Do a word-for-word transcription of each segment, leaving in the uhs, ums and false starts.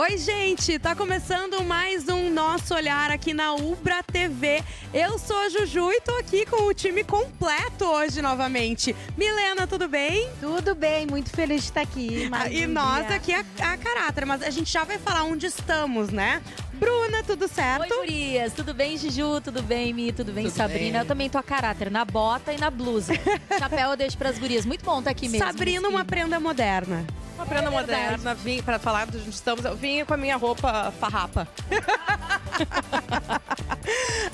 Oi, gente! Tá começando mais um Nosso Olhar aqui na ULBRA T V. Eu sou a Juju e tô aqui com o time completo hoje novamente. Milena, tudo bem? Tudo bem, muito feliz de estar aqui. Mais e um nós dia. Aqui a, a caráter, mas a gente já vai falar onde estamos, né? Bruna, tudo certo? Oi, gurias. Tudo bem, Juju? Tudo bem, Mi? Tudo bem, tudo Sabrina? Bem. Eu também tô a caráter, na bota e na blusa. Chapéu eu deixo pras gurias. Muito bom tá aqui mesmo. Sabrina, uma prenda moderna. Uma prenda é moderna, vim para falar de onde estamos, eu vim com a minha roupa farrapa.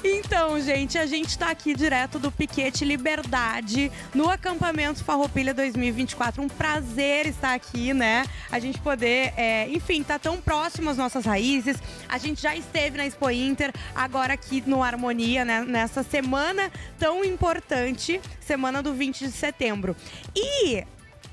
Então, gente, a gente tá aqui direto do Piquete Liberdade, no Acampamento Farroupilha dois mil e vinte e quatro. Um prazer estar aqui, né? A gente poder, é, enfim, tá tão próximo às nossas raízes. A gente já esteve na Expo Inter, agora aqui no Harmonia, né? Nessa semana tão importante, semana do vinte de setembro. E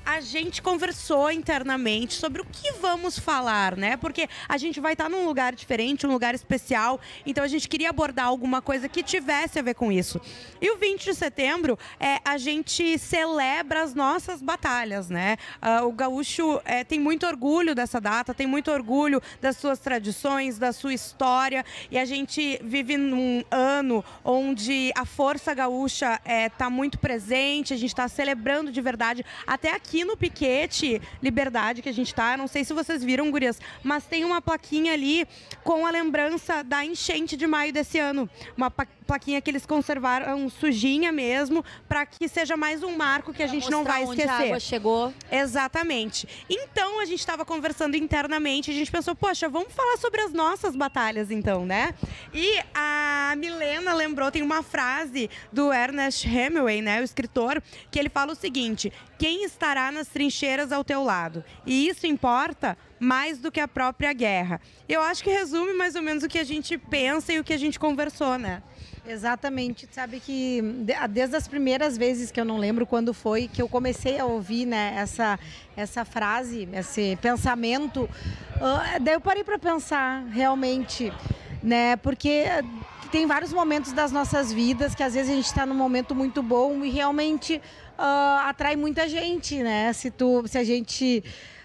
a gente conversou internamente sobre o que vamos falar, né? Porque a gente vai estar num lugar diferente, um lugar especial. Então a gente queria abordar alguma coisa que tivesse a ver com isso. E o vinte de setembro, é, a gente celebra as nossas batalhas, né? Uh, o gaúcho é, tem muito orgulho dessa data, tem muito orgulho das suas tradições, da sua história. E a gente vive num ano onde a força gaúcha está é, muito presente, a gente está celebrando de verdade até aqui. Aqui no Piquete Liberdade que a gente tá, não sei se vocês viram, gurias, mas tem uma plaquinha ali com a lembrança da enchente de maio desse ano. Uma plaquinha que eles conservaram sujinha mesmo, para que seja mais um marco que a gente não vai esquecer. Onde a água chegou. Exatamente. Então a gente estava conversando internamente, a gente pensou, poxa, vamos falar sobre as nossas batalhas então, né? E a Milena lembrou, tem uma frase do Ernest Hemingway, né, o escritor, que ele fala o seguinte: quem estará nas trincheiras ao teu lado. E isso importa mais do que a própria guerra. Eu acho que resume mais ou menos o que a gente pensa e o que a gente conversou, né? Exatamente. Sabe que desde as primeiras vezes, que eu não lembro quando foi, que eu comecei a ouvir, né, essa, essa frase, esse pensamento, uh, daí eu parei para pensar realmente, né, porque tem vários momentos das nossas vidas que às vezes a gente está num momento muito bom e realmente uh, atrai muita gente, né? Se, tu, se a gente...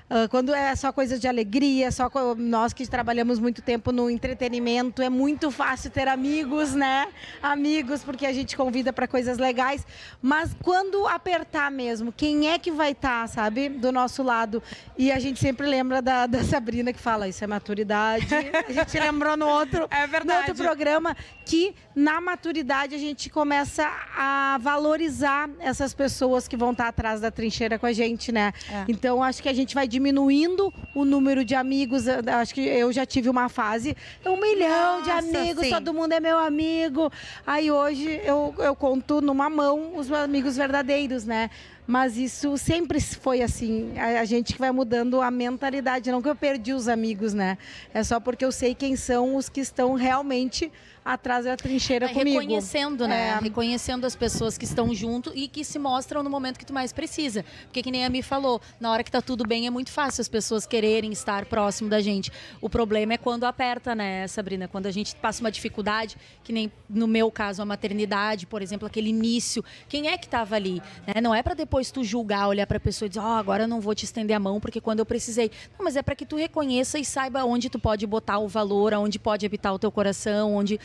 Uh, quando é só coisa de alegria, só nós que trabalhamos muito tempo no entretenimento, é muito fácil ter amigos, né? Amigos, porque a gente convida para coisas legais. Mas quando apertar mesmo, quem é que vai estar, tá, sabe? Do nosso lado. E a gente sempre lembra da, da Sabrina que fala, isso é maturidade. A gente lembrou no outro, é verdade. No outro programa, que na maturidade a gente começa a valorizar essas pessoas que vão estar tá atrás da trincheira com a gente, né? É. Então acho que a gente vai diminuindo o número de amigos. Acho que eu já tive uma fase, um milhão Nossa, de amigos, sim. Todo mundo é meu amigo. Aí hoje eu, eu conto numa mão os amigos verdadeiros, né? Mas isso sempre foi assim, a gente que vai mudando a mentalidade, não que eu perdi os amigos, né? É só porque eu sei quem são os que estão realmente atrás da trincheira comigo. Reconhecendo, né? É. Reconhecendo as pessoas que estão junto e que se mostram no momento que tu mais precisa. Porque que nem a Mi falou, na hora que tá tudo bem é muito fácil as pessoas quererem estar próximo da gente. O problema é quando aperta, né, Sabrina? Quando a gente passa uma dificuldade, que nem no meu caso a maternidade, por exemplo, aquele início. Quem é que tava ali? Né? Não é para depois Depois tu julgar, olhar para a pessoa e dizer, ó, oh, agora eu não vou te estender a mão porque quando eu precisei. Não, mas é para que tu reconheça e saiba onde tu pode botar o valor, onde pode habitar o teu coração, onde,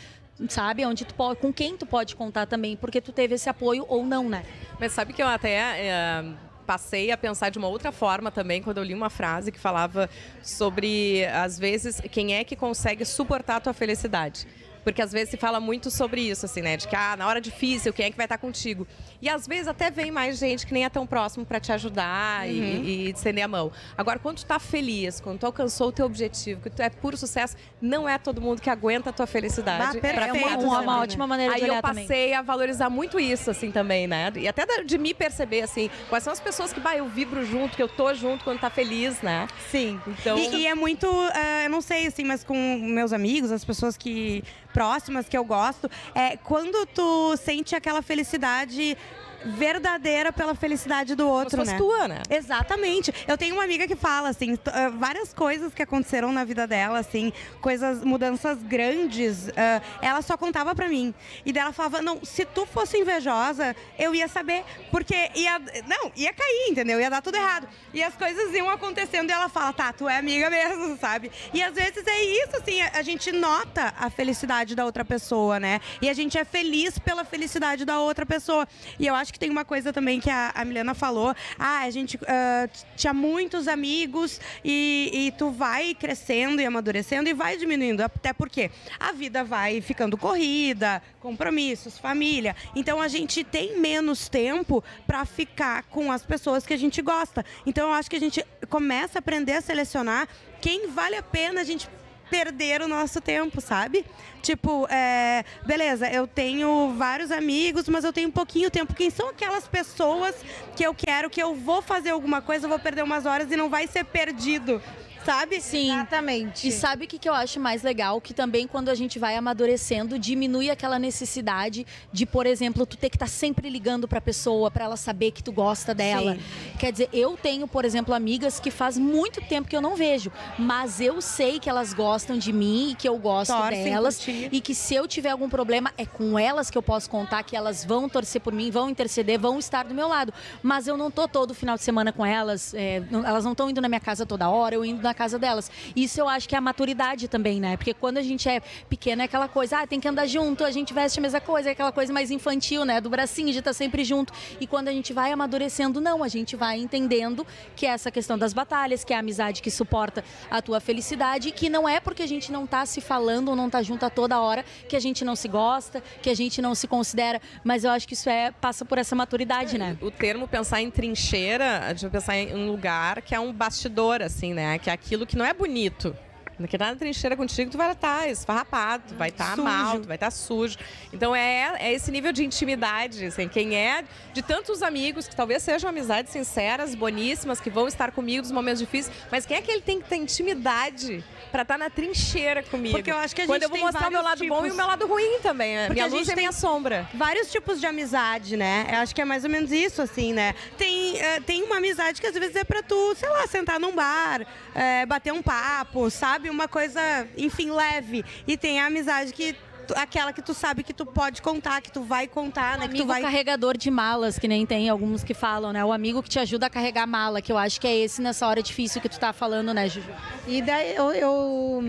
sabe, onde tu pode, com quem tu pode contar também, porque tu teve esse apoio ou não, né? Mas sabe que eu até é, passei a pensar de uma outra forma também quando eu li uma frase que falava sobre, às vezes, quem é que consegue suportar a tua felicidade. Porque às vezes se fala muito sobre isso, assim, né? De que, ah, na hora difícil, quem é que vai estar contigo? E às vezes até vem mais gente que nem é tão próximo para te ajudar, uhum, e, e estender a mão. Agora, quando tu tá feliz, quando tu alcançou o teu objetivo, que tu é puro sucesso, não é todo mundo que aguenta a tua felicidade. Ah, perfeito. É uma, uma, uma ótima maneira de olhar também. Aí eu passei a valorizar muito isso, assim, também, né? E até de me perceber, assim, quais são as pessoas que, bah, eu vibro junto, que eu tô junto quando tá feliz, né? Sim. Então... E, e é muito, uh, eu não sei, assim, mas com meus amigos, as pessoas que... próximas que eu gosto, é quando tu sente aquela felicidade verdadeira pela felicidade do outro, né? Mas fosse tua, né? Exatamente. Eu tenho uma amiga que fala, assim, várias coisas que aconteceram na vida dela, assim, coisas, mudanças grandes, uh, ela só contava pra mim. E daí ela falava, não, se tu fosse invejosa, eu ia saber, porque ia, não, ia cair, entendeu? Ia dar tudo errado. E as coisas iam acontecendo e ela fala, tá, tu é amiga mesmo, sabe? E às vezes é isso, assim, a gente nota a felicidade da outra pessoa, né? E a gente é feliz pela felicidade da outra pessoa. E eu acho que tem uma coisa também que a, a Milena falou, ah, a gente uh, tinha muitos amigos e, e tu vai crescendo e amadurecendo e vai diminuindo, até porque a vida vai ficando corrida, compromissos, família, então a gente tem menos tempo para ficar com as pessoas que a gente gosta, então eu acho que a gente começa a aprender a selecionar quem vale a pena a gente perder o nosso tempo, sabe? Tipo, é, beleza, eu tenho vários amigos, mas eu tenho pouquinho tempo. Quem são aquelas pessoas que eu quero, que eu vou fazer alguma coisa, eu vou perder umas horas e não vai ser perdido, sabe? Sim. Exatamente. E sabe o que, que eu acho mais legal? Que também quando a gente vai amadurecendo, diminui aquela necessidade de, por exemplo, tu ter que estar sempre ligando pra pessoa, pra ela saber que tu gosta dela. Sim. Quer dizer, eu tenho, por exemplo, amigas que faz muito tempo que eu não vejo, mas eu sei que elas gostam de mim e que eu gosto Torcem delas. E que se eu tiver algum problema, é com elas que eu posso contar, que elas vão torcer por mim, vão interceder, vão estar do meu lado. Mas eu não tô todo final de semana com elas, é, elas não estão indo na minha casa toda hora, eu indo na casa delas. Isso eu acho que é a maturidade também, né? Porque quando a gente é pequena é aquela coisa, ah, tem que andar junto, a gente veste a mesma coisa, é aquela coisa mais infantil, né? Do bracinho, de estar sempre junto. E quando a gente vai amadurecendo, não, a gente vai entendendo que é essa questão das batalhas, que é a amizade que suporta a tua felicidade, que não é porque a gente não tá se falando ou não tá junto a toda hora, que a gente não se gosta, que a gente não se considera, mas eu acho que isso é, passa por essa maturidade, né? O termo pensar em trincheira, a gente vai pensar em um lugar que é um bastidor, assim, né? Que é aquilo que não é bonito. Porque na trincheira contigo tu vai estar esfarrapado, tu vai estar mal, tu vai estar sujo. Então é, é esse nível de intimidade, assim, quem é de tantos amigos, que talvez sejam amizades sinceras, boníssimas, que vão estar comigo nos momentos difíceis, mas quem é que ele tem que ter intimidade pra estar na trincheira comigo? Porque eu acho que a gente Quando eu vou tem mostrar o meu lado tipos... bom e o meu lado ruim também, né? Minha luz e minha sombra. Vários tipos de amizade, né? Eu acho que é mais ou menos isso, assim, né? Tem, uh, tem uma amizade que às vezes é pra tu, sei lá, sentar num bar, uh, bater um papo, sabe? Uma coisa, enfim, leve. E tem a amizade que tu, aquela que tu sabe que tu pode contar, que tu vai contar, um né? Amigo que tu vai... carregador de malas, que nem tem alguns que falam, né? O amigo que te ajuda a carregar a mala, que eu acho que é esse nessa hora difícil que tu tá falando, né, Juju? E daí eu, eu,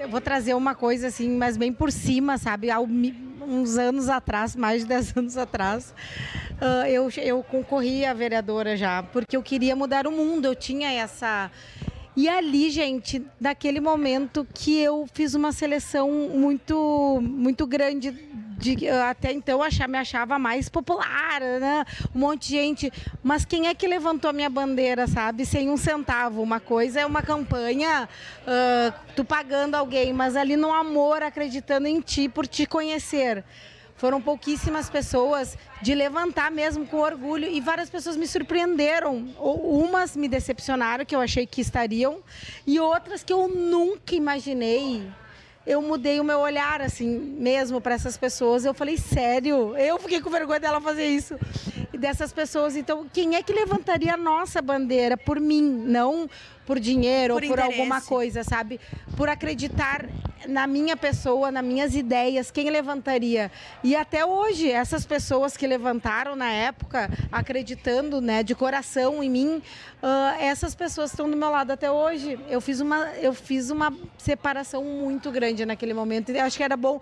eu vou trazer uma coisa assim, mas bem por cima, sabe? Há uns anos atrás, mais de dez anos atrás, uh, eu, eu concorri a vereadora já, porque eu queria mudar o mundo, eu tinha essa... E ali, gente, naquele momento que eu fiz uma seleção muito, muito grande, de, até então eu me achava mais popular, né? Um monte de gente. Mas quem é que levantou a minha bandeira, sabe? Sem um centavo. Uma coisa é uma campanha, uh, tu pagando alguém, mas ali no amor, acreditando em ti, por te conhecer. Foram pouquíssimas pessoas de levantar mesmo com orgulho e várias pessoas me surpreenderam. Ou umas me decepcionaram, que eu achei que estariam, e outras que eu nunca imaginei. Eu mudei o meu olhar, assim, mesmo para essas pessoas. Eu falei, sério? Eu fiquei com vergonha dela fazer isso. E dessas pessoas, então, quem é que levantaria a nossa bandeira por mim? Não por dinheiro ou por alguma coisa, sabe? Por acreditar na minha pessoa, nas minhas ideias, quem levantaria? E até hoje, essas pessoas que levantaram na época, acreditando, né, de coração em mim, uh, essas pessoas estão do meu lado até hoje. Eu fiz uma, eu fiz uma separação muito grande naquele momento. Eu acho que era bom, uh,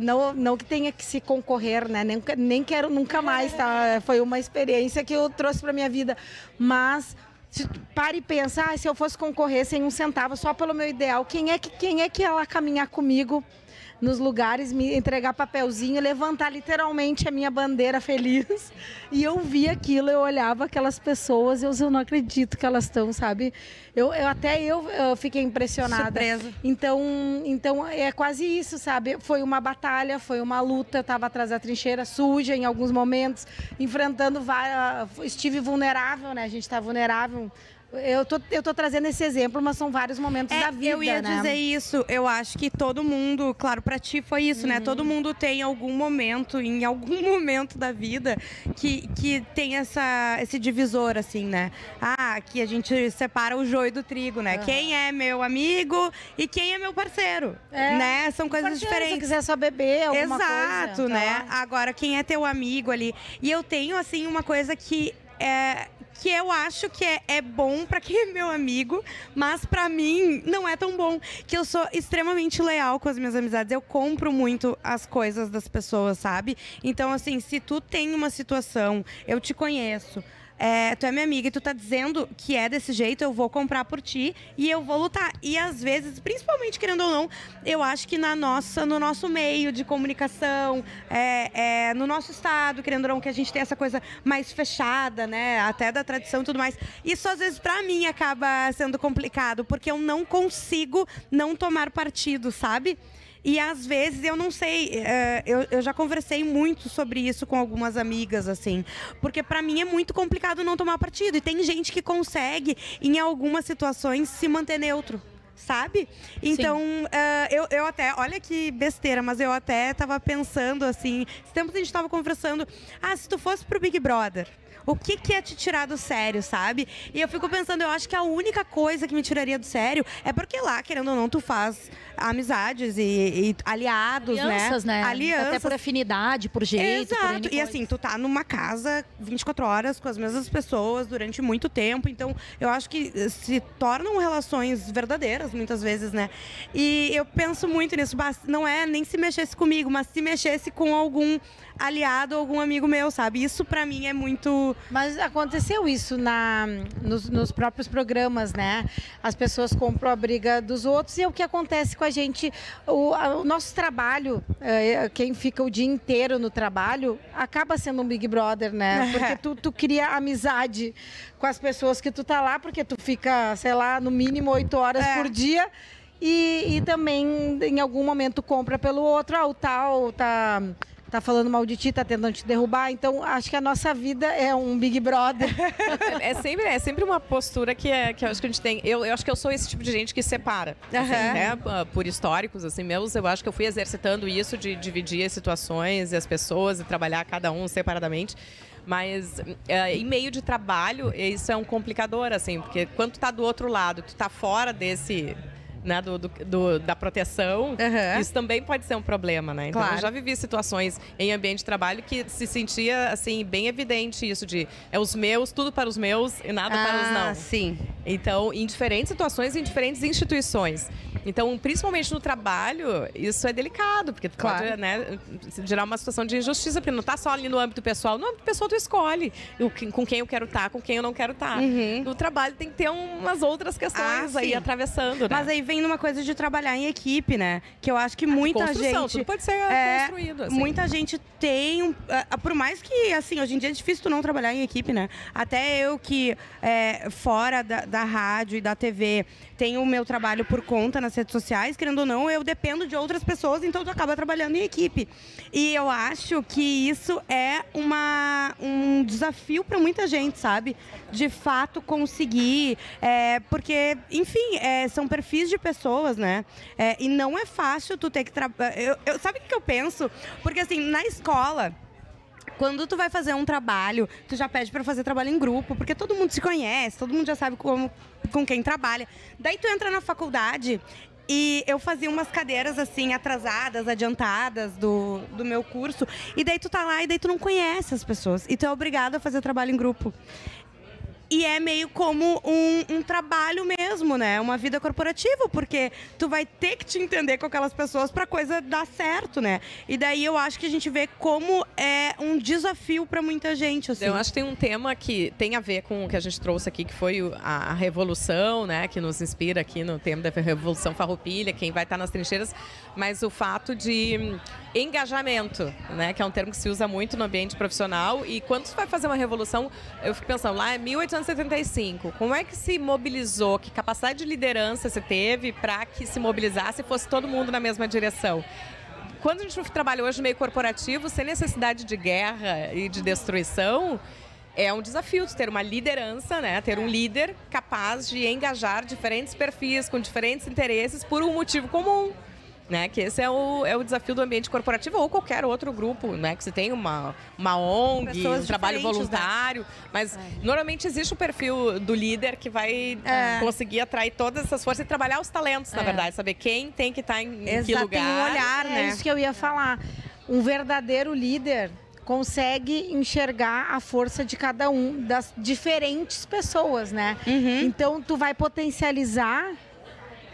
não, não que tenha que se concorrer, né? Nem, nem quero nunca mais, tá? Foi uma experiência que eu trouxe para minha vida, mas... Se tu para e pensa, ah, se eu fosse concorrer sem um centavo, só pelo meu ideal, quem é que, quem é que ia lá caminhar comigo nos lugares, me entregar papelzinho, levantar literalmente a minha bandeira feliz? E eu vi aquilo, eu olhava aquelas pessoas, eu, eu não acredito que elas estão, sabe? Eu, eu até eu, eu fiquei impressionada. Surpresa. Então, então é quase isso, sabe? Foi uma batalha, foi uma luta, estava atrás da trincheira suja em alguns momentos, enfrentando, várias, estive vulnerável, né? A gente está vulnerável Eu tô, eu tô trazendo esse exemplo, mas são vários momentos é, da vida, eu ia né? dizer isso. Eu acho que todo mundo, claro, pra ti foi isso, uhum. né? Todo mundo tem algum momento, em algum momento da vida, que, que tem essa, esse divisor, assim, né? Ah, que a gente separa o joio do trigo, né? Uhum. Quem é meu amigo e quem é meu parceiro, é, né? São coisas parceiro, diferentes. Se quiser só beber, alguma Exato, coisa. Exato, né? Tá. Agora, quem é teu amigo ali? E eu tenho, assim, uma coisa que é... que eu acho que é, é bom pra quem é meu amigo, mas pra mim não é tão bom, que eu sou extremamente leal com as minhas amizades, eu compro muito as coisas das pessoas, sabe? Então, assim, se tu tem uma situação, eu te conheço, é, tu é minha amiga e tu tá dizendo que é desse jeito, eu vou comprar por ti e eu vou lutar. E às vezes, principalmente querendo ou não, eu acho que na nossa, no nosso meio de comunicação, é, é, no nosso estado, querendo ou não, que a gente tem essa coisa mais fechada, né? Até da tradição e tudo mais. Isso às vezes pra mim acaba sendo complicado, porque eu não consigo não tomar partido, sabe? E às vezes, eu não sei, eu já conversei muito sobre isso com algumas amigas, assim. Porque pra mim é muito complicado não tomar partido. E tem gente que consegue, em algumas situações, se manter neutro, sabe? Então, eu, eu até, olha que besteira, mas eu até tava pensando, assim... Esse tempo a gente tava conversando, ah, se tu fosse pro Big Brother... O que que é te tirar do sério, sabe? E eu fico pensando, eu acho que a única coisa que me tiraria do sério é porque lá, querendo ou não, tu faz amizades e, e aliados, Alianças, né? né? Alianças, né? Até por afinidade, por jeito, Exato. por N coisas. E assim, tu tá numa casa vinte e quatro horas com as mesmas pessoas durante muito tempo. Então, eu acho que se tornam relações verdadeiras, muitas vezes, né? E eu penso muito nisso. Não é nem se mexesse comigo, mas se mexesse com algum aliado, algum amigo meu, sabe? Isso pra mim é muito... Mas aconteceu isso na, nos, nos próprios programas, né? As pessoas compram a briga dos outros e é o que acontece com a gente. O, a, o nosso trabalho, é, quem fica o dia inteiro no trabalho, acaba sendo um Big Brother, né? Porque tu, tu cria amizade com as pessoas que tu tá lá, porque tu fica, sei lá, no mínimo oito horas é. por dia. E, e também, em algum momento, compra pelo outro. Ah, o tal tá... Tá falando mal de ti, tá tentando te derrubar. Então, acho que a nossa vida é um Big Brother. É, é, sempre, é sempre uma postura que, é, que eu acho que a gente tem. Eu, eu acho que eu sou esse tipo de gente que separa. Uhum. Assim, né? Por históricos, assim, meus, eu acho que eu fui exercitando isso de dividir as situações e as pessoas e trabalhar cada um separadamente. Mas é, em meio de trabalho, isso é um complicador, assim. Porque quando tu tá do outro lado, tu tá fora desse... Né, do, do, do, da proteção, uhum. isso também pode ser um problema, né? Então, claro. Eu já vivi situações em ambiente de trabalho que se sentia, assim, bem evidente isso de é os meus, tudo para os meus e nada ah, para os não. sim. Então, em diferentes situações, em diferentes instituições. Então, principalmente no trabalho, isso é delicado, porque tu claro. pode, né, gerar uma situação de injustiça, porque não está só ali no âmbito pessoal. No âmbito pessoal, tu escolhe eu, com quem eu quero estar, tá, com quem eu não quero estar. Tá. Uhum. No trabalho tem que ter umas outras questões ah, aí atravessando, né? Mas aí vem numa coisa de trabalhar em equipe, né? Que eu acho que muita gente... Tudo pode ser é, construído. Assim. Muita gente tem... Um, por mais que, assim, hoje em dia é difícil tu não trabalhar em equipe, né? Até eu que, é, fora da, da rádio e da T V, tenho o meu trabalho por conta nas redes sociais, querendo ou não, eu dependo de outras pessoas, então tu acaba trabalhando em equipe. E eu acho que isso é uma, um desafio pra muita gente, sabe? De fato, conseguir... É, porque, enfim, é, são perfis de pessoas, né? É, e não é fácil tu ter que trabalhar... Eu, eu, sabe o que eu penso? Porque, assim, na escola... Quando tu vai fazer um trabalho, tu já pede pra fazer trabalho em grupo, porque todo mundo se conhece, todo mundo já sabe como, com quem trabalha. Daí tu entra na faculdade e eu fazia umas cadeiras assim, atrasadas, adiantadas do, do meu curso. E daí tu tá lá e daí tu não conhece as pessoas. E tu é obrigado a fazer trabalho em grupo. E é meio como um, um trabalho mesmo, né? Uma vida corporativa, porque tu vai ter que te entender com aquelas pessoas pra coisa dar certo, né? E daí eu acho que a gente vê como é um desafio pra muita gente, assim. Eu acho que tem um tema que tem a ver com o que a gente trouxe aqui, que foi a, a revolução, né? Que nos inspira aqui no tema da Revolução Farroupilha, quem vai estar nas trincheiras. Mas o fato de engajamento, né? Que é um termo que se usa muito no ambiente profissional. E quando tu vai fazer uma revolução, eu fico pensando, lá é mil oitocentos e setenta e cinco. Como é que se mobilizou? Que capacidade de liderança você teve para que se mobilizasse e fosse todo mundo na mesma direção? Quando a gente trabalha hoje no meio corporativo, sem necessidade de guerra e de destruição, é um desafio de ter uma liderança, né? Ter um líder capaz de engajar diferentes perfis com diferentes interesses por um motivo comum, né? Que esse é o, é o desafio do ambiente corporativo ou qualquer outro grupo, né? Que você tem uma, uma O N G, um trabalho voluntário, né? Mas é. Normalmente existe o perfil do líder que vai é. Conseguir atrair todas essas forças e trabalhar os talentos, é. Na verdade, saber quem tem que estar em Exato, que lugar. Tem um olhar, né? É isso que eu ia falar. Um verdadeiro líder consegue enxergar a força de cada um, das diferentes pessoas, né? Uhum. Então, tu vai potencializar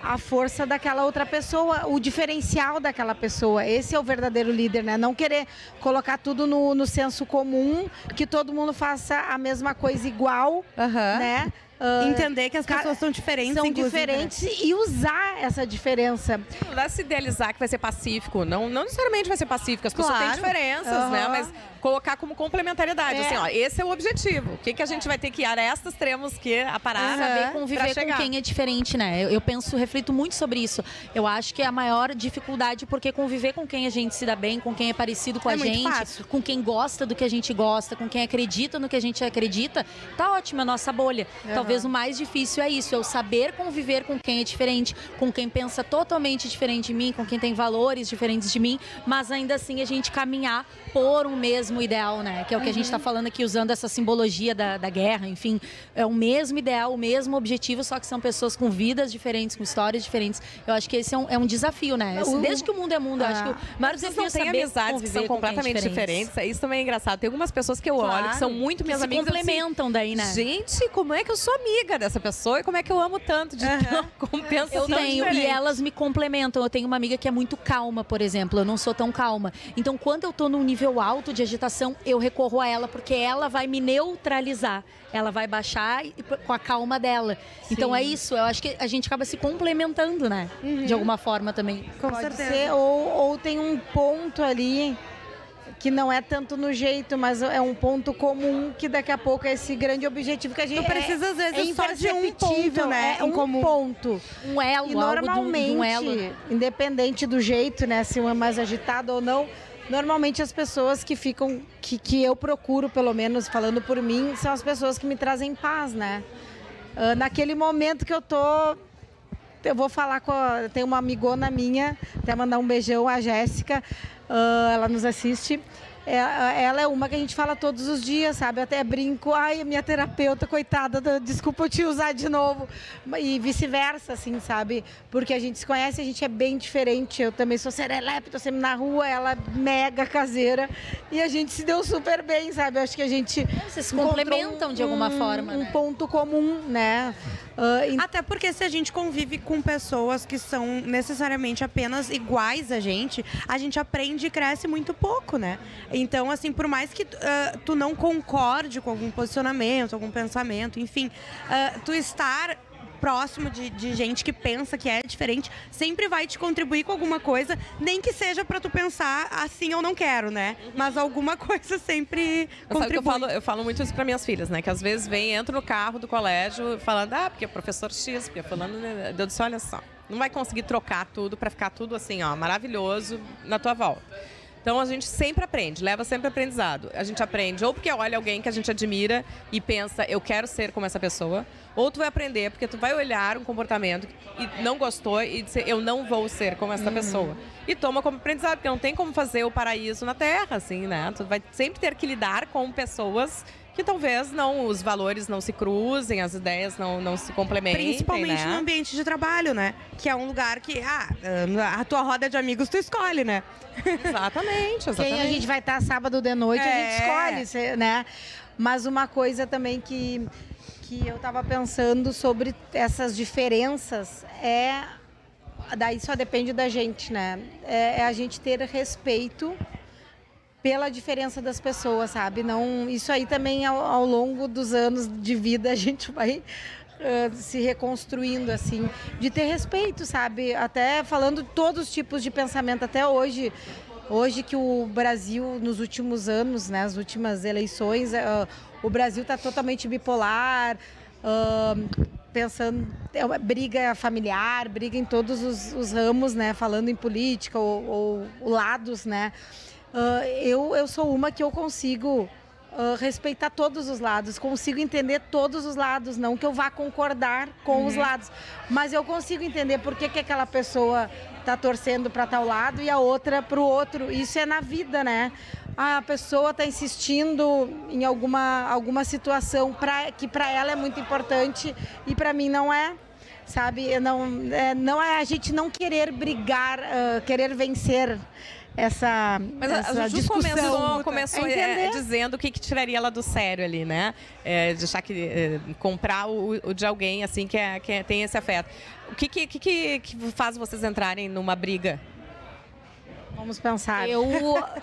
a força daquela outra pessoa, o diferencial daquela pessoa. Esse é o verdadeiro líder, né? Não querer colocar tudo no, no senso comum, que todo mundo faça a mesma coisa igual, uhum. né? Uh, Entender que as pessoas são diferentes, São inclusive. diferentes e usar essa diferença. Não dá se idealizar que vai ser pacífico. Não, não necessariamente vai ser pacífico. As claro. pessoas têm diferenças, uhum. né? Mas colocar como complementariedade. É. Assim, ó, esse é o objetivo. O que, que a gente vai ter que ir? Estas temos que aparar. Uhum. Saber conviver com quem é diferente, né? Eu, eu penso, reflito muito sobre isso. Eu acho que é a maior dificuldade, porque conviver com quem a gente se dá bem, com quem é parecido com é a gente, fácil. com quem gosta do que a gente gosta, com quem acredita no que a gente acredita, tá ótima a nossa bolha. Uhum. Talvez Talvez o mais difícil é isso, é o saber conviver com quem é diferente, com quem pensa totalmente diferente de mim, com quem tem valores diferentes de mim, mas ainda assim a gente caminhar por um mesmo ideal, né? Que é o que a gente está falando aqui, usando essa simbologia da, da guerra, enfim. É o mesmo ideal, o mesmo objetivo, só que são pessoas com vidas diferentes, com histórias diferentes. Eu acho que esse é um, é um desafio, né? Desde que o mundo é mundo, eu acho que o maior desafio é saber amizades que são completamente diferentes. Isso também é engraçado. Tem algumas pessoas que eu claro, olho, que são muito minhas amigas. Que se complementam daí, né? Gente, como é que eu sou amiga dessa pessoa e como é que eu amo tanto de uhum. tão, como penso eu tão tenho diferente. E elas me complementam. Eu tenho uma amiga que é muito calma, por exemplo. Eu não sou tão calma. Então, quando eu tô num nível alto de agitação, eu recorro a ela, porque ela vai me neutralizar. Ela vai baixar com a calma dela. Sim. Então, é isso. Eu acho que a gente acaba se complementando, né? Uhum. De alguma forma também. Com Pode certeza. Ser, ou, ou tem um ponto ali que não é tanto no jeito, mas é um ponto comum que daqui a pouco é esse grande objetivo que a gente... Não precisa, às vezes, é só de um ponto, né? É um comum. ponto. Um elo, E normalmente, algo de um, de um elo. independente do jeito, né? Se um é mais agitado ou não, normalmente as pessoas que ficam, que, que eu procuro, pelo menos falando por mim, são as pessoas que me trazem paz, né? Uh, naquele momento que eu tô... Eu vou falar com... A, tem uma amigona minha, até mandar um beijão, a Jéssica. Uh, ela nos assiste. É, ela é uma que a gente fala todos os dias, sabe? Eu até brinco, ai, minha terapeuta, coitada, desculpa eu te usar de novo. E vice-versa, assim, sabe? Porque a gente se conhece, a gente é bem diferente. Eu também sou serelepe, tô sempre na rua, ela mega caseira. E a gente se deu super bem, sabe? Eu acho que a gente... Vocês se complementam um, de alguma um, forma, né? Um ponto comum, né? Uh, ent... Até porque se a gente convive com pessoas que são necessariamente apenas iguais a gente, a gente aprende e cresce muito pouco, né? Então, assim, por mais que uh, tu não concorde com algum posicionamento, algum pensamento, enfim, uh, tu estar próximo de, de gente que pensa que é diferente, sempre vai te contribuir com alguma coisa, nem que seja pra tu pensar assim eu não quero, né? Mas alguma coisa sempre contribui. Eu falo, eu falo muito isso pra minhas filhas, né? Que às vezes vem, entra no carro do colégio falando, ah, porque é professor X, porque é falando, né? Eu disse, olha só, não vai conseguir trocar tudo pra ficar tudo assim, ó, maravilhoso na tua volta. Então, a gente sempre aprende, leva sempre aprendizado. A gente aprende ou porque olha alguém que a gente admira e pensa, eu quero ser como essa pessoa, ou tu vai aprender porque tu vai olhar um comportamento e não gostou e dizer, eu não vou ser como essa uhum. pessoa. E toma como aprendizado, porque não tem como fazer o paraíso na Terra, assim, né? Tu vai sempre ter que lidar com pessoas que talvez não, os valores não se cruzem, as ideias não, não se complementem, principalmente, né? No ambiente de trabalho, né? Que é um lugar que, ah, a tua roda de amigos tu escolhe, né? Exatamente, exatamente. Quem a gente vai estar sábado de noite, é. a gente escolhe, né? Mas uma coisa também que, que eu estava pensando sobre essas diferenças é... Daí só depende da gente, né? É, é a gente ter respeito pela diferença das pessoas, sabe? Não, isso aí também ao, ao longo dos anos de vida a gente vai uh, se reconstruindo, assim, de ter respeito, sabe? Até falando todos os tipos de pensamento, até hoje, hoje que o Brasil, nos últimos anos, né, as últimas eleições, uh, o Brasil está totalmente bipolar, uh, pensando, é uma briga familiar, briga em todos os, os ramos, né, falando em política ou, ou lados, né. Uh, eu, eu sou uma que eu consigo uh, respeitar todos os lados, consigo entender todos os lados, não que eu vá concordar com uhum. os lados, mas eu consigo entender por que, que aquela pessoa está torcendo para tal lado e a outra para o outro. Isso é na vida, né? A pessoa está insistindo em alguma, alguma situação pra, que para ela é muito importante e para mim não é. Sabe, eu não, é, não é a gente não querer brigar, uh, querer vencer essa, mas essa a discussão. começou, começou é, é, dizendo o que, que tiraria ela do sério ali, né? É, deixar que é, comprar o, o de alguém assim que, é, que é, tem esse afeto. O que, que, que, que faz vocês entrarem numa briga? Vamos pensar. Eu,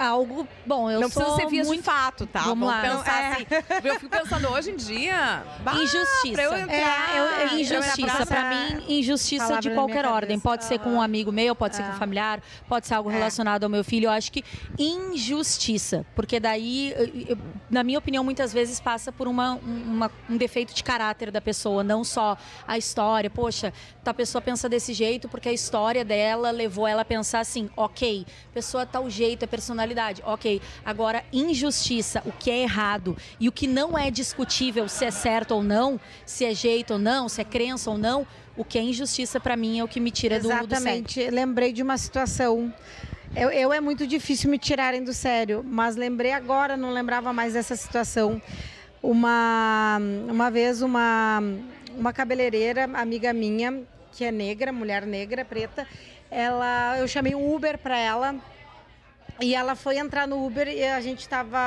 algo... Bom, eu não sou Não precisa ser vias muito... de fato, tá? Vamos, Vamos pensar é. assim. Eu fico pensando hoje em dia... Bah, injustiça. Pra eu entrar, é, eu, eu, injustiça. Pra mim, injustiça de qualquer ordem. Pode ser com um amigo meu, pode é. ser com um familiar, pode ser algo relacionado é. ao meu filho. Eu acho que injustiça. Porque daí, eu, na minha opinião, muitas vezes passa por uma, uma, um defeito de caráter da pessoa. Não só a história. Poxa, a pessoa pensa desse jeito porque a história dela levou ela a pensar assim, ok... Pessoa tal jeito, é personalidade. Ok, agora injustiça, o que é errado e o que não é discutível se é certo ou não, se é jeito ou não, se é crença ou não, o que é injustiça para mim é o que me tira do, do sério. Exatamente, lembrei de uma situação, eu, eu é muito difícil me tirarem do sério, mas lembrei agora, não lembrava mais dessa situação. Uma, uma vez uma, uma cabeleireira, amiga minha, que é negra, mulher negra, preta, ela, eu chamei um Uber para ela e ela foi entrar no Uber e a gente estava,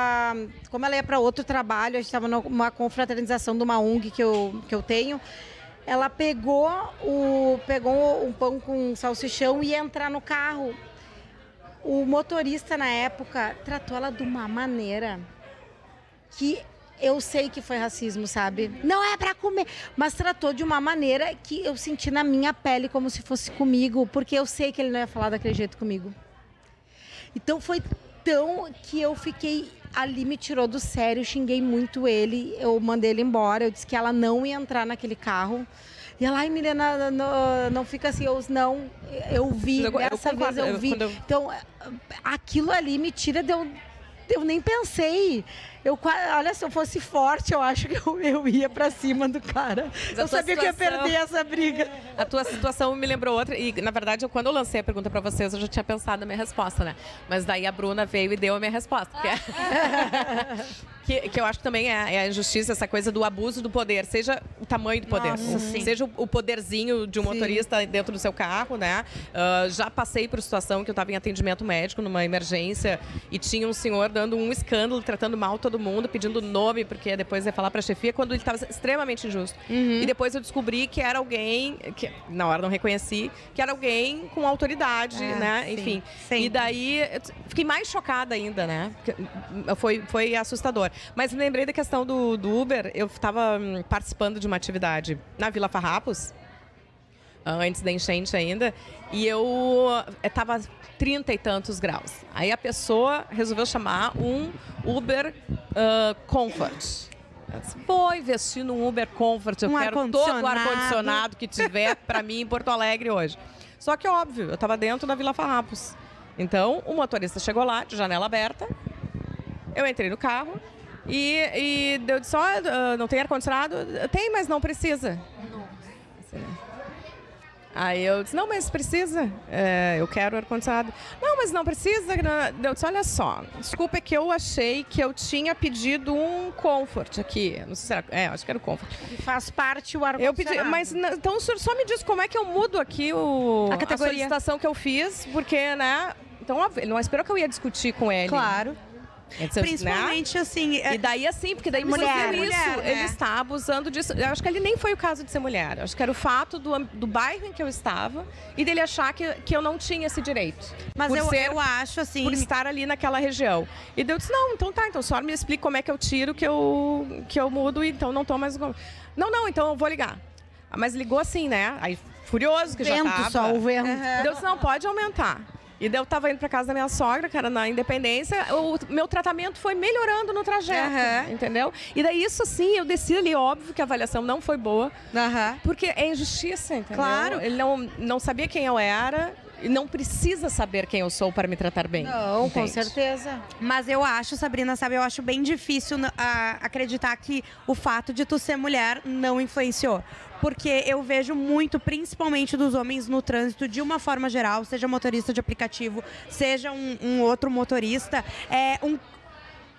como ela ia para outro trabalho, a gente estava numa confraternização de uma O N G que eu, que eu tenho, ela pegou, o, pegou um pão com salsichão e ia entrar no carro. O motorista na época tratou ela de uma maneira que... Eu sei que foi racismo, sabe? Não é pra comer. Mas tratou de uma maneira que eu senti na minha pele como se fosse comigo. Porque eu sei que ele não ia falar daquele jeito comigo. Então foi tão que eu fiquei... Ali me tirou do sério, xinguei muito ele. Eu mandei ele embora, eu disse que ela não ia entrar naquele carro. E ela, ai Milena, não, não fica assim, eu não, eu vi, eu, dessa eu vez eu vi. Eu, eu... Então aquilo ali me tira de um... Eu nem pensei. Eu, olha, se eu fosse forte, eu acho que eu, eu ia pra cima do cara. Eu sabia situação, que ia perder essa briga. A tua situação me lembrou outra. E, na verdade, eu, quando eu lancei a pergunta pra vocês, eu já tinha pensado na minha resposta, né? Mas daí a Bruna veio e deu a minha resposta. Que, é... que, que eu acho que também é, é a injustiça, essa coisa do abuso do poder. Seja o tamanho do poder. Nossa, o, sim. Seja o, o poderzinho de um sim. motorista dentro do seu carro, né? Uh, já passei por situação que eu tava em atendimento médico, numa emergência, e tinha um senhor dando um escândalo, tratando mal todo mundo, pedindo nome, porque depois ia falar pra chefia, quando ele estava extremamente injusto. Uhum. E depois eu descobri que era alguém, que na hora não reconheci, que era alguém com autoridade, é, né? Sim, enfim. Sim. E daí, eu fiquei mais chocada ainda, né? Foi, foi assustador. Mas lembrei da questão do, do Uber, eu estava participando de uma atividade na Vila Farrapos, antes da enchente ainda, e eu estava trinta e tantos graus. Aí a pessoa resolveu chamar um Uber uh, Comfort. Vou investir num Uber Comfort, eu um quero todo o ar-condicionado que tiver para mim em Porto Alegre hoje. Só que, óbvio, eu estava dentro da Vila Farrapos. Então, o motorista chegou lá, de janela aberta, eu entrei no carro e, e eu disse, ó, oh, não tem ar-condicionado? Tem, mas não precisa. Não. Aí eu disse, não, mas precisa, é, eu quero ar-condicionado. Não, mas não precisa. Eu disse, olha só, desculpa, é que eu achei que eu tinha pedido um Comfort aqui. Não sei se era, é, acho que era o Comfort. E faz parte o ar-condicionado. Eu pedi, mas então o senhor só me diz como é que eu mudo aqui o, a categoria. A solicitação que eu fiz, porque, né, então óbvio, não esperou que eu ia discutir com ele. Claro. Disse, principalmente, né? assim... É... E daí, assim, porque daí... Mulher, isso, mulher, né? Ele está abusando disso. Eu acho que ele nem foi o caso de ser mulher. Eu acho que era o fato do, do bairro em que eu estava e dele achar que, que eu não tinha esse direito. Mas eu, ser, eu acho, assim... Por estar ali naquela região. E daí eu disse, não, então tá, então só me explica como é que eu tiro, que eu, que eu mudo e então não tô mais... Não, não, então eu vou ligar. Mas ligou assim, né? Aí, furioso que vento, já tava. Só o vento. Uhum. Eu disse, não, pode aumentar. E daí eu tava indo pra casa da minha sogra, cara, na Independência, o meu tratamento foi melhorando no trajeto, uhum. entendeu? E daí isso sim, eu desci ali, óbvio que a avaliação não foi boa, uhum. porque é injustiça, entendeu? Claro. Ele não, não sabia quem eu era, não precisa saber quem eu sou para me tratar bem. Não, entende? Com certeza. Mas eu acho, Sabrina, sabe, eu acho bem difícil uh, acreditar que o fato de tu ser mulher não influenciou. Porque eu vejo muito, principalmente dos homens no trânsito, de uma forma geral, seja motorista de aplicativo, seja um, um outro motorista, é um...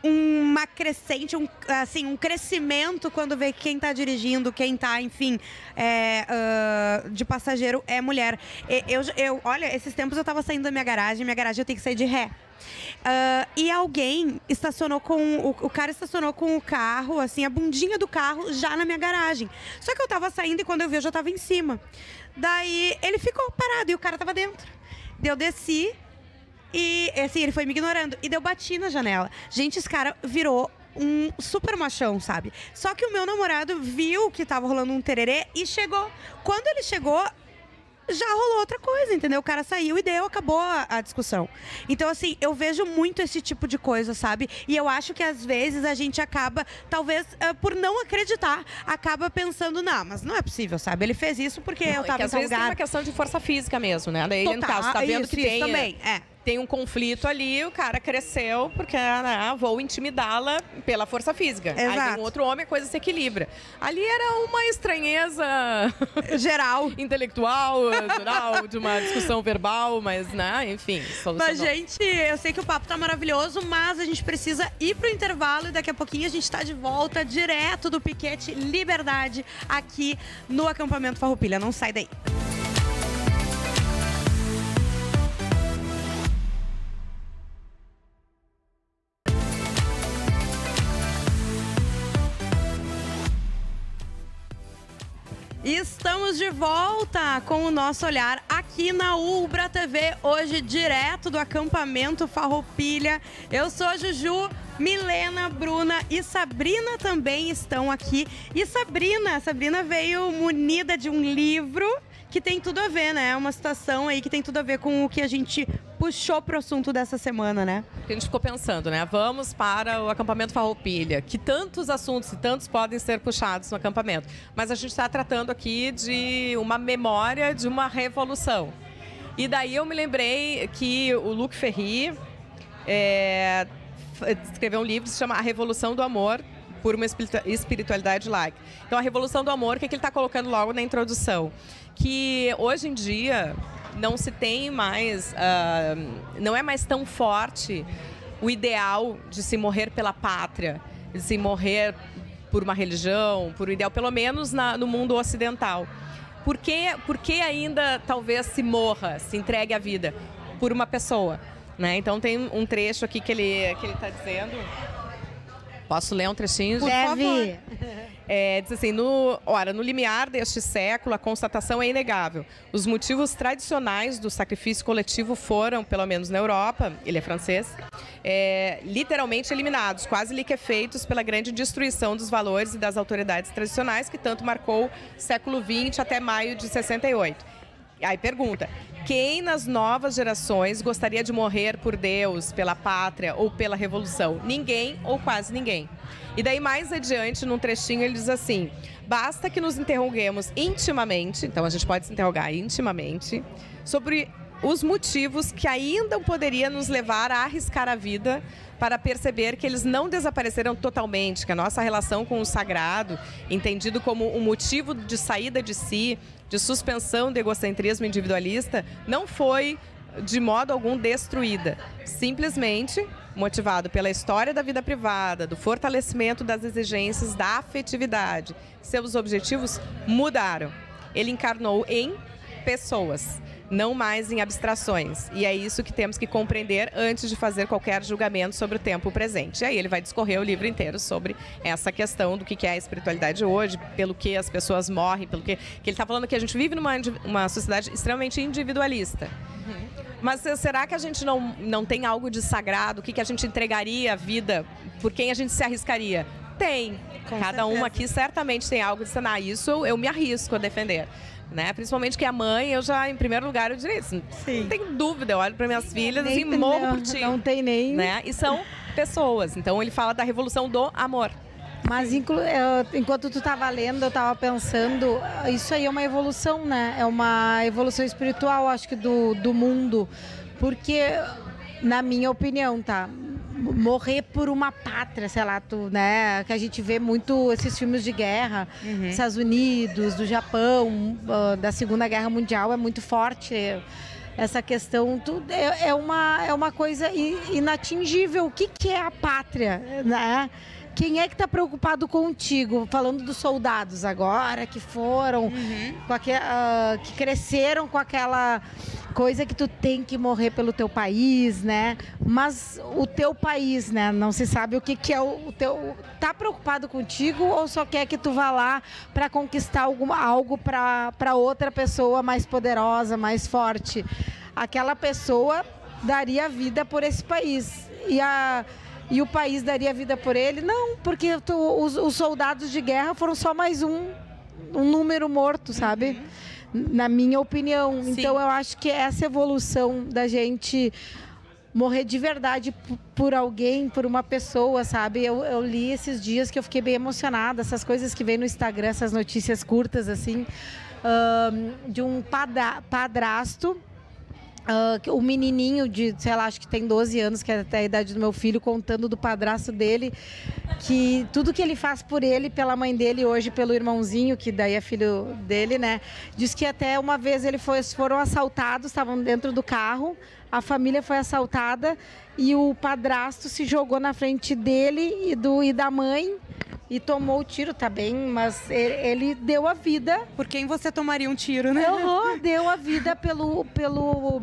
uma crescente, um, assim, um crescimento quando vê quem tá dirigindo, quem tá, enfim, é, uh, de passageiro é mulher. Eu, eu, olha, esses tempos eu tava saindo da minha garagem, minha garagem eu tenho que sair de ré. Uh, e alguém estacionou com... O, o cara estacionou com o carro, assim, a bundinha do carro já na minha garagem. Só que eu tava saindo e quando eu vi eu já tava em cima. Daí ele ficou parado e o cara tava dentro. Daí eu desci. E, assim, ele foi me ignorando. E deu bati na janela. Gente, esse cara virou um super machão, sabe? Só que o meu namorado viu que tava rolando um tererê e chegou. Quando ele chegou, já rolou outra coisa, entendeu? O cara saiu e deu, acabou a, a discussão. Então, assim, eu vejo muito esse tipo de coisa, sabe? E eu acho que, às vezes, a gente acaba, talvez, uh, por não acreditar, acaba pensando, não, mas não é possível, sabe? Ele fez isso porque não, eu tava é que, às vezes, tem uma questão de força física mesmo, né? Daí, no caso, tá vendo isso, que tem... também, é. Tem um conflito ali, o cara cresceu, porque ah, vou intimidá-la pela força física. Exato. Aí tem um outro homem, a coisa se equilibra. Ali era uma estranheza... Geral. Intelectual, geral, de uma discussão verbal, mas, né, enfim, solucionou. Mas, gente, eu sei que o papo tá maravilhoso, mas a gente precisa ir pro intervalo e daqui a pouquinho a gente tá de volta direto do Piquete Liberdade aqui no Acampamento Farroupilha. Não sai daí. Estamos de volta com o Nosso Olhar aqui na ULBRA T V, hoje direto do Acampamento Farroupilha. Eu sou a Juju, Milena, Bruna e Sabrina também estão aqui. E Sabrina, Sabrina veio munida de um livro que tem tudo a ver, né? É uma situação aí que tem tudo a ver com o que a gente puxou pro assunto dessa semana, né? A gente ficou pensando, né? Vamos para o Acampamento Farroupilha, que tantos assuntos e tantos podem ser puxados no acampamento. Mas a gente está tratando aqui de uma memória de uma revolução. E daí eu me lembrei que o Luc Ferry é, escreveu um livro que se chama A Revolução do Amor por uma Espiritualidade Laica. Então, a Revolução do Amor, o que, é que ele está colocando logo na introdução? Que hoje em dia... não se tem mais, uh, não é mais tão forte o ideal de se morrer pela pátria, de se morrer por uma religião, por um ideal, pelo menos na, no mundo ocidental. Por que, por que ainda talvez se morra, se entregue à vida? Por uma pessoa, né? Então tem um trecho aqui que ele que ele está dizendo... Posso ler um trechinho? Por favor. É, diz assim, no, ora, no limiar deste século, a constatação é inegável. Os motivos tradicionais do sacrifício coletivo foram, pelo menos na Europa, ele é francês, é, literalmente eliminados, quase liquefeitos pela grande destruição dos valores e das autoridades tradicionais que tanto marcou século vinte até maio de sessenta e oito. Aí pergunta, quem nas novas gerações gostaria de morrer por Deus, pela pátria ou pela revolução? Ninguém ou quase ninguém. E daí mais adiante, num trechinho, ele diz assim, basta que nos interroguemos intimamente, então a gente pode se interrogar intimamente, sobre os motivos que ainda poderiam nos levar a arriscar a vida para perceber que eles não desapareceram totalmente, que a nossa relação com o sagrado, entendido como um motivo de saída de si, de suspensão do egocentrismo individualista, não foi de modo algum destruída. Simplesmente, motivado pela história da vida privada, do fortalecimento das exigências da afetividade, seus objetivos mudaram. Ele encarnou em pessoas, não mais em abstrações. E é isso que temos que compreender antes de fazer qualquer julgamento sobre o tempo presente. E aí ele vai discorrer o livro inteiro sobre essa questão do que é a espiritualidade hoje, pelo que as pessoas morrem, pelo que... que ele está falando que a gente vive numa uma sociedade extremamente individualista. Uhum. Mas será que a gente não, não tem algo de sagrado? O que, que a gente entregaria à vida? Por quem a gente se arriscaria? Tem. Com Cada certeza. Um aqui certamente tem algo de sanar. Isso eu, eu me arrisco a defender. Né? Principalmente que a mãe, eu já, em primeiro lugar, eu diria isso. Sim. Não tem dúvida, eu olho para minhas filhas e morro por ti. Não tem nem. Né? E são pessoas. Então, ele fala da revolução do amor. Mas enquanto tu estava lendo, eu estava pensando, isso aí é uma evolução, né? É uma evolução espiritual, acho que, do, do mundo. Porque, na minha opinião, tá? Morrer por uma pátria, sei lá, tu, né? Que a gente vê muito esses filmes de guerra, uhum. dos Estados Unidos, do Japão, da Segunda Guerra Mundial, é muito forte. Essa questão tudo é uma, é uma coisa inatingível. O que, que é a pátria, né? Quem é que está preocupado contigo? Falando dos soldados agora, que foram, uhum. com aquele, uh, que cresceram com aquela coisa que tu tem que morrer pelo teu país, né? Mas o teu país, né? Não se sabe o que, que é o teu... Tá preocupado contigo ou só quer que tu vá lá para conquistar alguma, algo para outra pessoa mais poderosa, mais forte? Aquela pessoa daria vida por esse país. E a... E o país daria vida por ele? Não, porque tu, os, os soldados de guerra foram só mais um, um número morto, sabe? Uhum. Na minha opinião. Sim. Então eu acho que essa evolução da gente morrer de verdade por alguém, por uma pessoa, sabe? Eu, eu li esses dias que eu fiquei bem emocionada, essas coisas que vem no Instagram, essas notícias curtas, assim, uh, de um padra, padrasto... Uh, o menininho de, sei lá, acho que tem doze anos, que é até a idade do meu filho, contando do padrasto dele, que tudo que ele faz por ele, pela mãe dele, hoje pelo irmãozinho, que daí é filho dele, né? Diz que até uma vez ele foi, foram assaltados, estavam dentro do carro, a família foi assaltada e o padrasto se jogou na frente dele e, do, e da mãe e tomou o tiro, tá bem, mas ele, ele deu a vida. Por quem você tomaria um tiro, né? Uhum, deu a vida pelo, pelo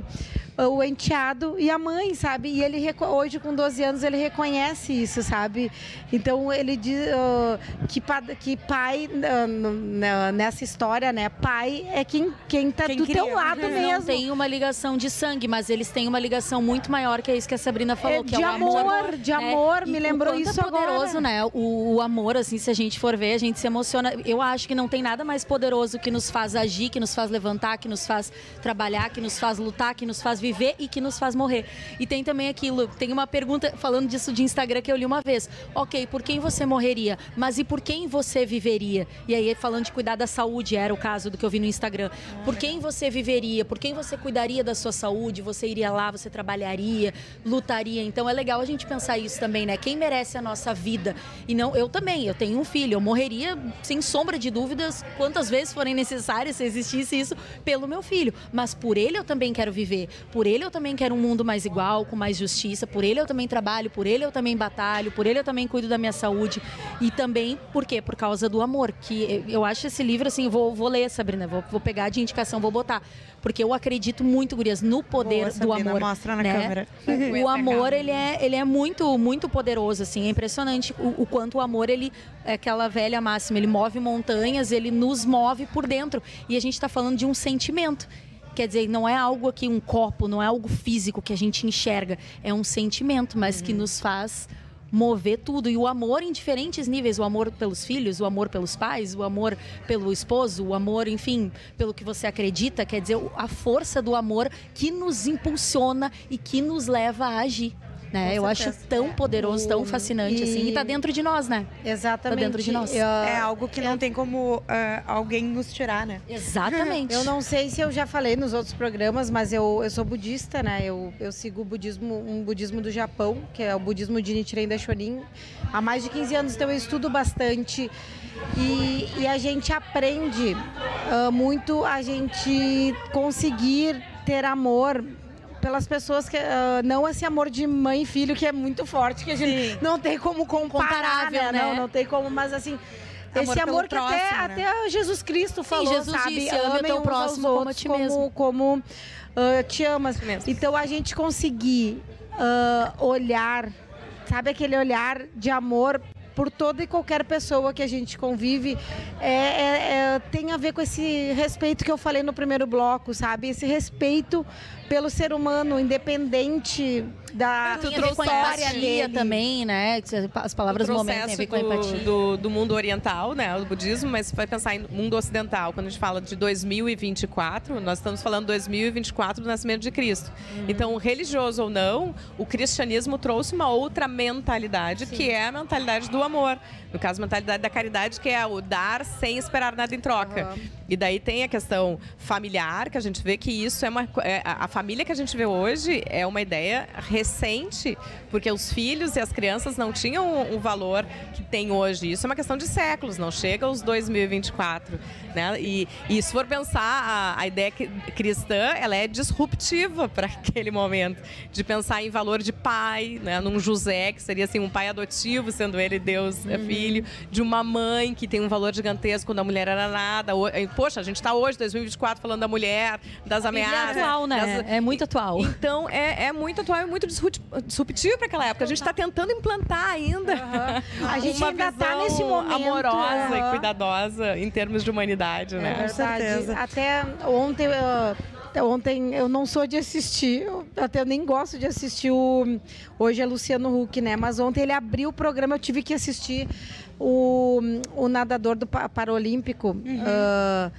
o enteado e a mãe, sabe? E ele, hoje, com doze anos, ele reconhece isso, sabe? Então, ele diz uh, que, que pai, uh, nessa história, né? Pai é quem, quem tá quem do criou, teu lado não mesmo. Não tem uma ligação de sangue, mas eles têm uma ligação muito maior, que é isso que a Sabrina falou, é, que é o amor. De amor, de amor, né? Me lembrou isso agora. É poderoso, né? O, o amor, assim, se a gente for ver, a gente se emociona. Eu acho que não tem nada mais poderoso que nos faz agir, que nos faz levantar, que nos faz trabalhar, que nos faz lutar, que nos faz viver e que nos faz morrer. E tem também aquilo, tem uma pergunta falando disso de Instagram que eu li uma vez. Ok, por quem você morreria? Mas e por quem você viveria? E aí falando de cuidar da saúde, era o caso do que eu vi no Instagram. Por quem você viveria? Por quem você cuidaria da sua saúde? Você iria lá, você trabalharia, lutaria. Então é legal a gente pensar isso também, né? Quem merece a nossa vida? E não, eu também. Eu tenho um filho, eu morreria sem sombra de dúvidas quantas vezes forem necessárias, se existisse isso, pelo meu filho. Mas por ele eu também quero viver, por ele eu também quero um mundo mais igual, com mais justiça, por ele eu também trabalho, por ele eu também batalho, por ele eu também cuido da minha saúde. E também, por quê? Por causa do amor, que eu acho esse livro, assim, vou, vou ler, Sabrina, vou, vou pegar de indicação, vou botar. Porque eu acredito muito, gurias, no poder Boa, do amor. Mostra na né? câmera. O amor, ele é, ele é muito, muito poderoso, assim, é impressionante o, o quanto o amor, ele é aquela velha máxima, ele move montanhas, ele nos move por dentro. E a gente está falando de um sentimento. Quer dizer, não é algo aqui, um corpo, não é algo físico que a gente enxerga. É um sentimento, mas hum. que nos faz mover tudo. E o amor em diferentes níveis. O amor pelos filhos, o amor pelos pais, o amor pelo esposo, o amor, enfim, pelo que você acredita. Quer dizer, a força do amor que nos impulsiona e que nos leva a agir. Né? Eu acho tão poderoso, tão fascinante, e... assim. E tá dentro de nós, né? Exatamente. Tá dentro de nós. Eu... É algo que eu... não tem como uh, alguém nos tirar, né? Exatamente. Eu não sei se eu já falei nos outros programas, mas eu, eu sou budista, né? Eu, eu sigo o budismo, um budismo do Japão, que é o budismo de Nichiren Daishonin, há mais de quinze anos, então eu estudo bastante. E, e a gente aprende uh, muito a gente conseguir ter amor pelas pessoas que... Uh, não esse amor de mãe e filho, que é muito forte, que a gente Sim. não tem como comparar, né? Não, não tem como, mas assim... Amor esse amor que próximo, até, né? até Jesus Cristo falou, Sim, Jesus sabe? Disse, amem o teu próximo como a ti como, mesmo. Como uh, te amas. Mesmo. Então, a gente conseguir uh, olhar, sabe aquele olhar de amor... por toda e qualquer pessoa que a gente convive, é, é, é, tem a ver com esse respeito que eu falei no primeiro bloco, sabe? Esse respeito pelo ser humano, independente da história também, né? As palavras do momento tem a ver com a empatia. Do, do mundo oriental, né? O budismo, mas vai pensar em mundo ocidental. Quando a gente fala de dois mil e vinte e quatro, nós estamos falando dois mil e vinte e quatro do nascimento de Cristo. Uhum. Então, religioso ou não, o cristianismo trouxe uma outra mentalidade, sim, que é a mentalidade do amor. No caso, a mentalidade da caridade, que é o dar sem esperar nada em troca. Uhum. E daí tem a questão familiar, que a gente vê que isso é uma... É, a família que a gente vê hoje é uma ideia recente, porque os filhos e as crianças não tinham o valor que tem hoje. Isso é uma questão de séculos, não chega aos dois mil e vinte e quatro, né? E, e se for pensar, a, a ideia cristã, ela é disruptiva para aquele momento, de pensar em valor de pai, né? Num José, que seria assim, um pai adotivo, sendo ele Deus, uhum, filho, de uma mãe que tem um valor gigantesco, quando a mulher era nada. Poxa, a gente está hoje, dois mil e vinte e quatro, falando da mulher, das ameaças. É atual, né? Das... É muito atual. Então, é, é muito atual e é muito disruptivo para aquela época. A gente está tentando implantar ainda. Uhum. A gente uma ainda está nesse momento. Amorosa, uhum, e cuidadosa em termos de humanidade, né? É, com certeza. Até ontem... Uh... Ontem eu não sou de assistir, eu até nem gosto de assistir o... Hoje é Luciano Huck, né? Mas ontem ele abriu o programa, eu tive que assistir o, o nadador do Paralímpico. Uhum. Uh,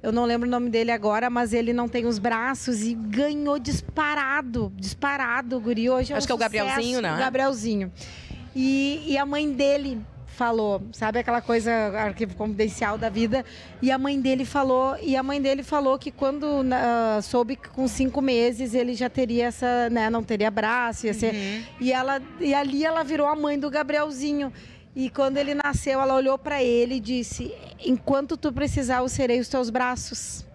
eu não lembro o nome dele agora, mas ele não tem os braços e ganhou disparado, disparado, guri. Hoje é um Acho que é o Gabrielzinho, né? O Gabrielzinho. E, e a mãe dele... falou, sabe aquela coisa, arquivo confidencial da vida, e a mãe dele falou, e a mãe dele falou que quando uh, soube que com cinco meses ele já teria essa, né, não teria braço, ia ser, uhum, e ela, e ali ela virou a mãe do Gabrielzinho, e quando ele nasceu, ela olhou para ele e disse: enquanto tu precisar, eu serei os teus braços.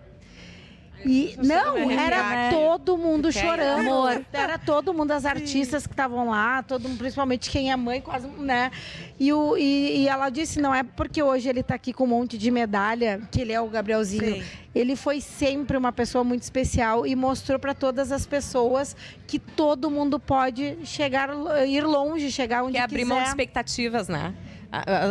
E não, era todo mundo chorando, amor. Era todo mundo, as artistas que estavam lá, todo mundo, principalmente quem é mãe, quase, né? E, o, e, e ela disse, não é porque hoje ele tá aqui com um monte de medalha, que ele é o Gabrielzinho. Sim. Ele foi sempre uma pessoa muito especial e mostrou para todas as pessoas que todo mundo pode chegar, ir longe, chegar onde quiser. E abrir mão de expectativas, né?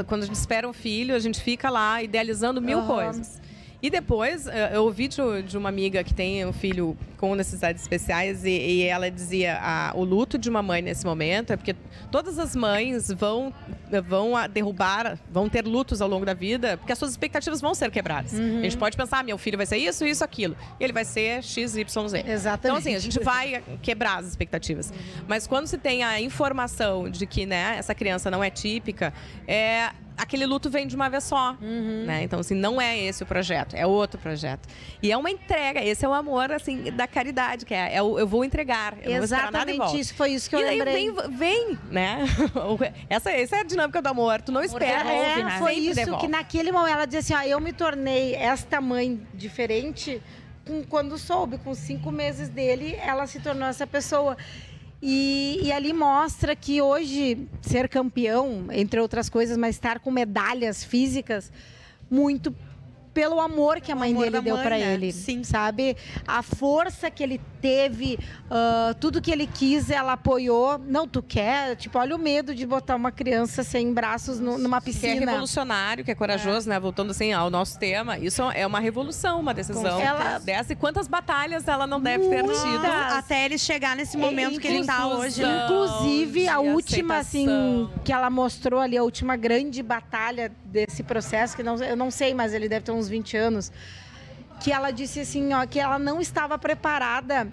Quando a gente espera um filho, a gente fica lá idealizando mil uhum. coisas. E depois, eu ouvi de uma amiga que tem um filho com necessidades especiais e, e ela dizia ah, o luto de uma mãe nesse momento é porque todas as mães vão, vão derrubar, vão ter lutos ao longo da vida, porque as suas expectativas vão ser quebradas. Uhum. A gente pode pensar, ah, meu filho vai ser isso, isso, aquilo. E ele vai ser X, Y, Z. Exatamente. Então, assim, a gente vai quebrar as expectativas. Uhum. Mas quando se tem a informação de que, né, essa criança não é típica, é... aquele luto vem de uma vez só, uhum, né? Então, assim, não é esse o projeto, é outro projeto. E é uma entrega, esse é o amor, assim, da caridade, que é, é o, eu vou entregar, eu não vou esperar nada em volta. Exatamente, isso foi isso que eu e lembrei. E vem, vem, né? essa, essa é a dinâmica do amor, tu não espera, é, é, né? Foi isso, devolve. Que naquele momento ela dizia assim, ó, eu me tornei esta mãe diferente com, quando soube, com cinco meses dele, ela se tornou essa pessoa. E, e ali mostra que hoje ser campeão, entre outras coisas, mas estar com medalhas físicas, muito pelo amor que a mãe dele deu para ele, sim, sabe? A força que ele teve, uh, tudo que ele quis, ela apoiou. Não, tu quer? Tipo, olha o medo de botar uma criança sem braços no, numa piscina. Que é revolucionário, que é corajoso, é, né? Voltando assim ao nosso tema, isso é uma revolução, uma decisão ela... dessa. E quantas batalhas ela não deve ter tido até ele chegar nesse momento é, que ele está hoje. Inclusive, a última, aceitação, assim, que ela mostrou ali, a última grande batalha desse processo, que não, eu não sei, mas ele deve ter uns uns vinte anos, que ela disse assim, ó, que ela não estava preparada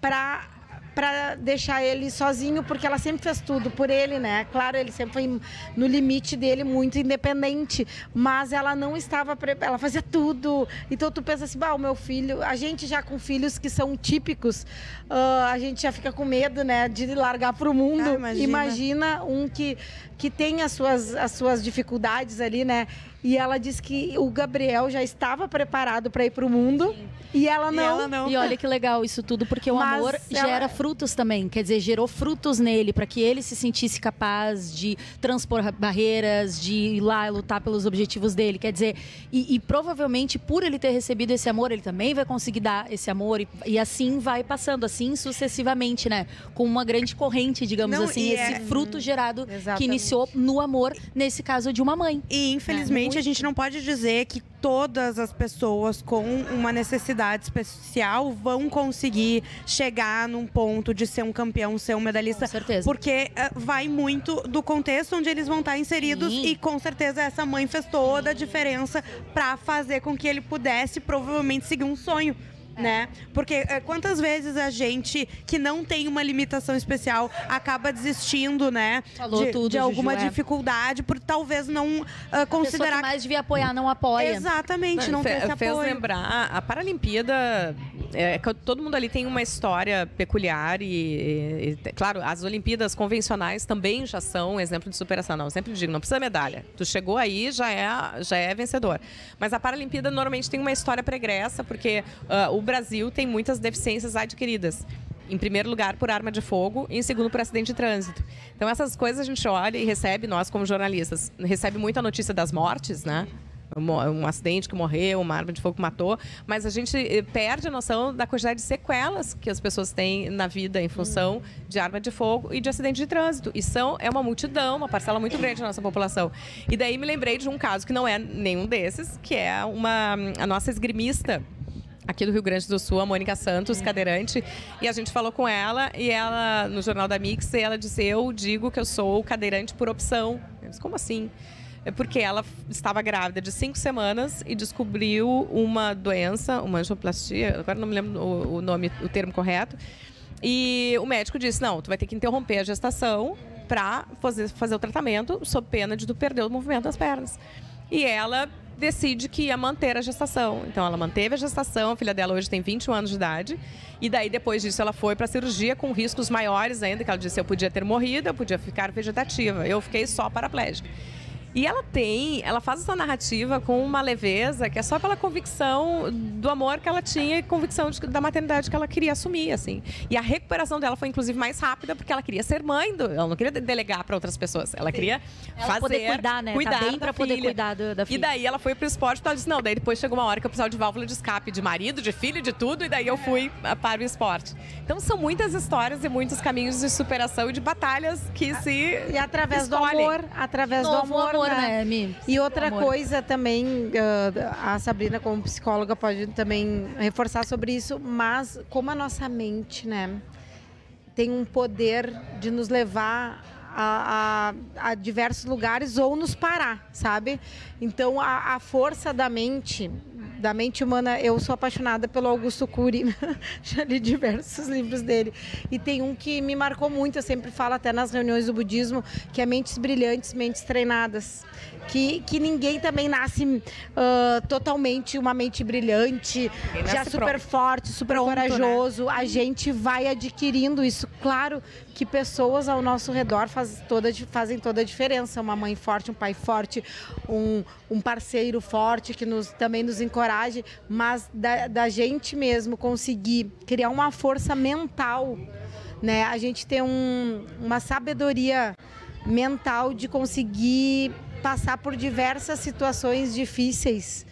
para para deixar ele sozinho, porque ela sempre fez tudo por ele, né? Claro, ele sempre foi no limite dele, muito independente, mas ela não estava preparada, ela fazia tudo. Então tu pensa assim, bah, o meu filho, a gente já com filhos que são típicos, uh, a gente já fica com medo, né, de largar pro mundo. Ah, imagina. Imagina um que, que tem as suas, as suas dificuldades ali, né? E ela disse que o Gabriel já estava preparado para ir pro mundo. Sim. E ela não. E ela não. E olha que legal isso tudo, porque o Mas amor ela... gera frutos também. Quer dizer, gerou frutos nele para que ele se sentisse capaz de transpor barreiras, de ir lá e lutar pelos objetivos dele. Quer dizer, e, e provavelmente por ele ter recebido esse amor, ele também vai conseguir dar esse amor. E, e assim vai passando, assim sucessivamente, né? Com uma grande corrente, digamos não, assim, esse é... fruto gerado, exatamente, que iniciou no amor, nesse caso de uma mãe. E infelizmente... É. Infelizmente, a gente não pode dizer que todas as pessoas com uma necessidade especial vão conseguir chegar num ponto de ser um campeão, ser um medalhista. Com certeza. Porque vai muito do contexto onde eles vão estar inseridos. Sim. E com certeza essa mãe fez toda a diferença para fazer com que ele pudesse provavelmente seguir um sonho. É. Né? Porque é, quantas vezes a gente que não tem uma limitação especial acaba desistindo, né? Falou de, tudo, de alguma Juju, dificuldade, é. por talvez não uh, considerar. A que mais devia apoiar, não apoia. Exatamente, não, não fez, tem esse apoio. Fez lembrar, a Paralimpíada, é, todo mundo ali tem uma história peculiar e, e, claro, as Olimpíadas convencionais também já são exemplo de superação. Não, eu sempre digo, não precisa medalha. Tu chegou aí, já é, já é vencedor. Mas a Paralimpíada normalmente tem uma história pregressa, porque uh, o O Brasil tem muitas deficiências adquiridas. Em primeiro lugar, por arma de fogo, e em segundo, por acidente de trânsito. Então, essas coisas a gente olha e recebe, nós como jornalistas, recebe muito a notícia das mortes, né? Um acidente que morreu, uma arma de fogo que matou, mas a gente perde a noção da quantidade de sequelas que as pessoas têm na vida em função de arma de fogo e de acidente de trânsito. E são, é uma multidão, uma parcela muito grande da nossa população. E daí me lembrei de um caso que não é nenhum desses, que é uma, a nossa esgrimista aqui do Rio Grande do Sul, a Mônica Santos, cadeirante, e a gente falou com ela, e ela, no Jornal da Mix, ela disse, eu digo que eu sou cadeirante por opção. Eu disse, como assim? É porque ela estava grávida de cinco semanas e descobriu uma doença, uma angioplastia, agora não me lembro o nome, o termo correto, e o médico disse, não, tu vai ter que interromper a gestação para fazer, fazer o tratamento, sob pena de tu perder o movimento das pernas. E ela decide que ia manter a gestação. Então, ela manteve a gestação, a filha dela hoje tem vinte e um anos de idade, e daí, depois disso, ela foi para a cirurgia com riscos maiores ainda, que ela disse, eu podia ter morrido, eu podia ficar vegetativa, eu fiquei só paraplégica. E ela tem, ela faz essa narrativa com uma leveza que é só pela convicção do amor que ela tinha e convicção de, da maternidade que ela queria assumir, assim. E a recuperação dela foi, inclusive, mais rápida porque ela queria ser mãe, do, ela não queria delegar para outras pessoas, ela queria ela fazer... poder cuidar, né? Cuidar tá bem para poder cuidar do, da filha. E daí ela foi pro esporte e ela disse, não, daí depois chegou uma hora que eu precisava de válvula de escape, de marido, de filho, de tudo, e daí eu fui para o esporte. Então, são muitas histórias e muitos caminhos de superação e de batalhas que se E através escolhem. do amor, através Novo do amor. Né? Né, e outra coisa também, a Sabrina como psicóloga pode também reforçar sobre isso, mas como a nossa mente, né, tem um poder de nos levar a, a, a diversos lugares ou nos parar, sabe? Então a, a força da mente, da mente humana, eu sou apaixonada pelo Augusto Cury, já li diversos livros dele, e tem um que me marcou muito, eu sempre falo até nas reuniões do budismo, que é mentes brilhantes, mentes treinadas, que, que ninguém também nasce uh, totalmente uma mente brilhante, já super pronto. forte, super pronto, corajoso, né? A gente vai adquirindo isso, claro que pessoas ao nosso redor faz toda, fazem toda a diferença, uma mãe forte, um pai forte, um, um parceiro forte que nos, também nos encoraja, mas da, da gente mesmo conseguir criar uma força mental, né? A gente ter um, uma sabedoria mental de conseguir passar por diversas situações difíceis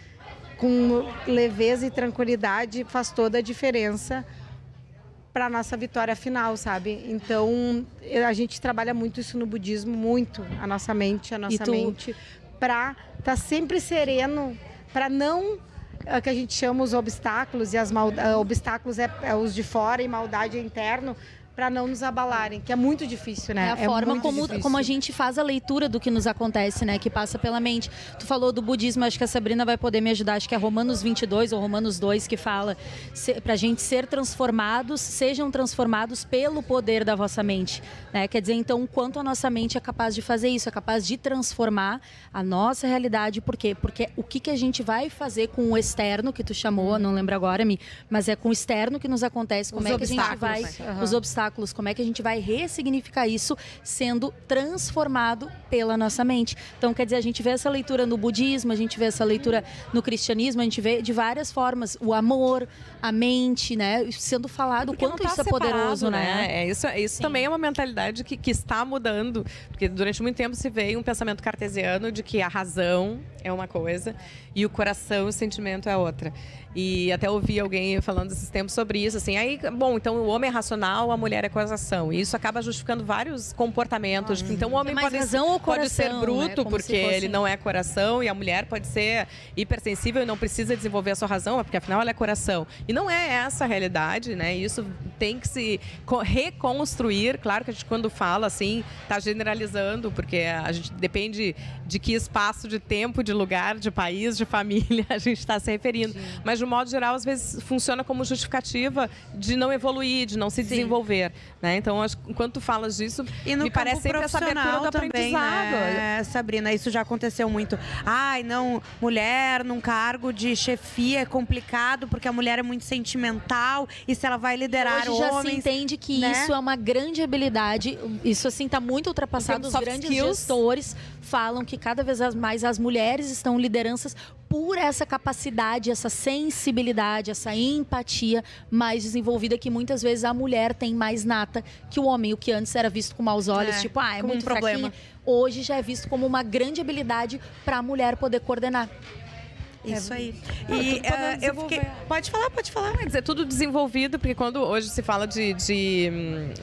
com leveza e tranquilidade faz toda a diferença para a nossa vitória final, sabe? Então, a gente trabalha muito isso no budismo, muito, a nossa mente, a nossa tu... mente, para estar sempre sereno, para não... que a gente chama os obstáculos, e as mal... obstáculos é, é os de fora e maldade é interno, para não nos abalarem, que é muito difícil, né? É a forma é como, como a gente faz a leitura do que nos acontece, né? Que passa pela mente. Tu falou do budismo, acho que a Sabrina vai poder me ajudar, acho que é Romanos vinte e dois ou Romanos dois que fala pra gente ser transformados, sejam transformados pelo poder da vossa mente, né? Quer dizer, então, o quanto a nossa mente é capaz de fazer isso, é capaz de transformar a nossa realidade, por quê? Porque o que, que a gente vai fazer com o externo, que tu chamou, não lembro agora, Mi, mas é com o externo que nos acontece, como os é que a gente vai... Né? Os obstáculos. Como é que a gente vai ressignificar isso sendo transformado pela nossa mente? Então, quer dizer, a gente vê essa leitura no budismo, a gente vê essa leitura no cristianismo, a gente vê de várias formas o amor, a mente, né? Sendo falado porque quanto tá isso é poderoso, né? né? É, isso isso Sim. também é uma mentalidade que, que está mudando, porque durante muito tempo se veio um pensamento cartesiano de que a razão é uma coisa e o coração, o sentimento é outra. E até ouvi alguém falando esses tempos sobre isso, assim, aí, bom, então o homem é racional, a mulher mulher é acusação. E isso acaba justificando vários comportamentos. Ah, então o homem pode, razão ou coração, pode ser bruto, né? Porque fosse... ele não é coração, e a mulher pode ser hipersensível e não precisa desenvolver a sua razão, porque afinal ela é coração. E não é essa a realidade, né? Isso tem que se reconstruir. Claro que a gente, quando fala assim, tá generalizando, porque a gente depende de que espaço de tempo, de lugar, de país, de família a gente está se referindo. Sim. Mas, de um modo geral, às vezes funciona como justificativa de não evoluir, de não se desenvolver. Né? Então, enquanto tu falas disso, e no me parece sempre essa abertura do também, aprendizado. Né, Sabrina, isso já aconteceu muito. Ai, não, mulher num cargo de chefia é complicado, porque a mulher é muito sentimental, e se ela vai liderar hoje homens... Hoje já se entende que, né, isso é uma grande habilidade, isso assim está muito ultrapassado. Os grandes skills. Gestores falam que cada vez mais as mulheres estão lideranças por essa capacidade, essa sensibilidade, essa empatia mais desenvolvida, que muitas vezes a mulher tem mais nata que o homem, o que antes era visto com maus olhos, é, tipo, ah, é muito fraquinha. Hoje já é visto como uma grande habilidade para a mulher poder coordenar. Isso aí. E uh, eu fiquei... Pode falar, pode falar. Quer dizer, tudo desenvolvido, porque quando hoje se fala de, de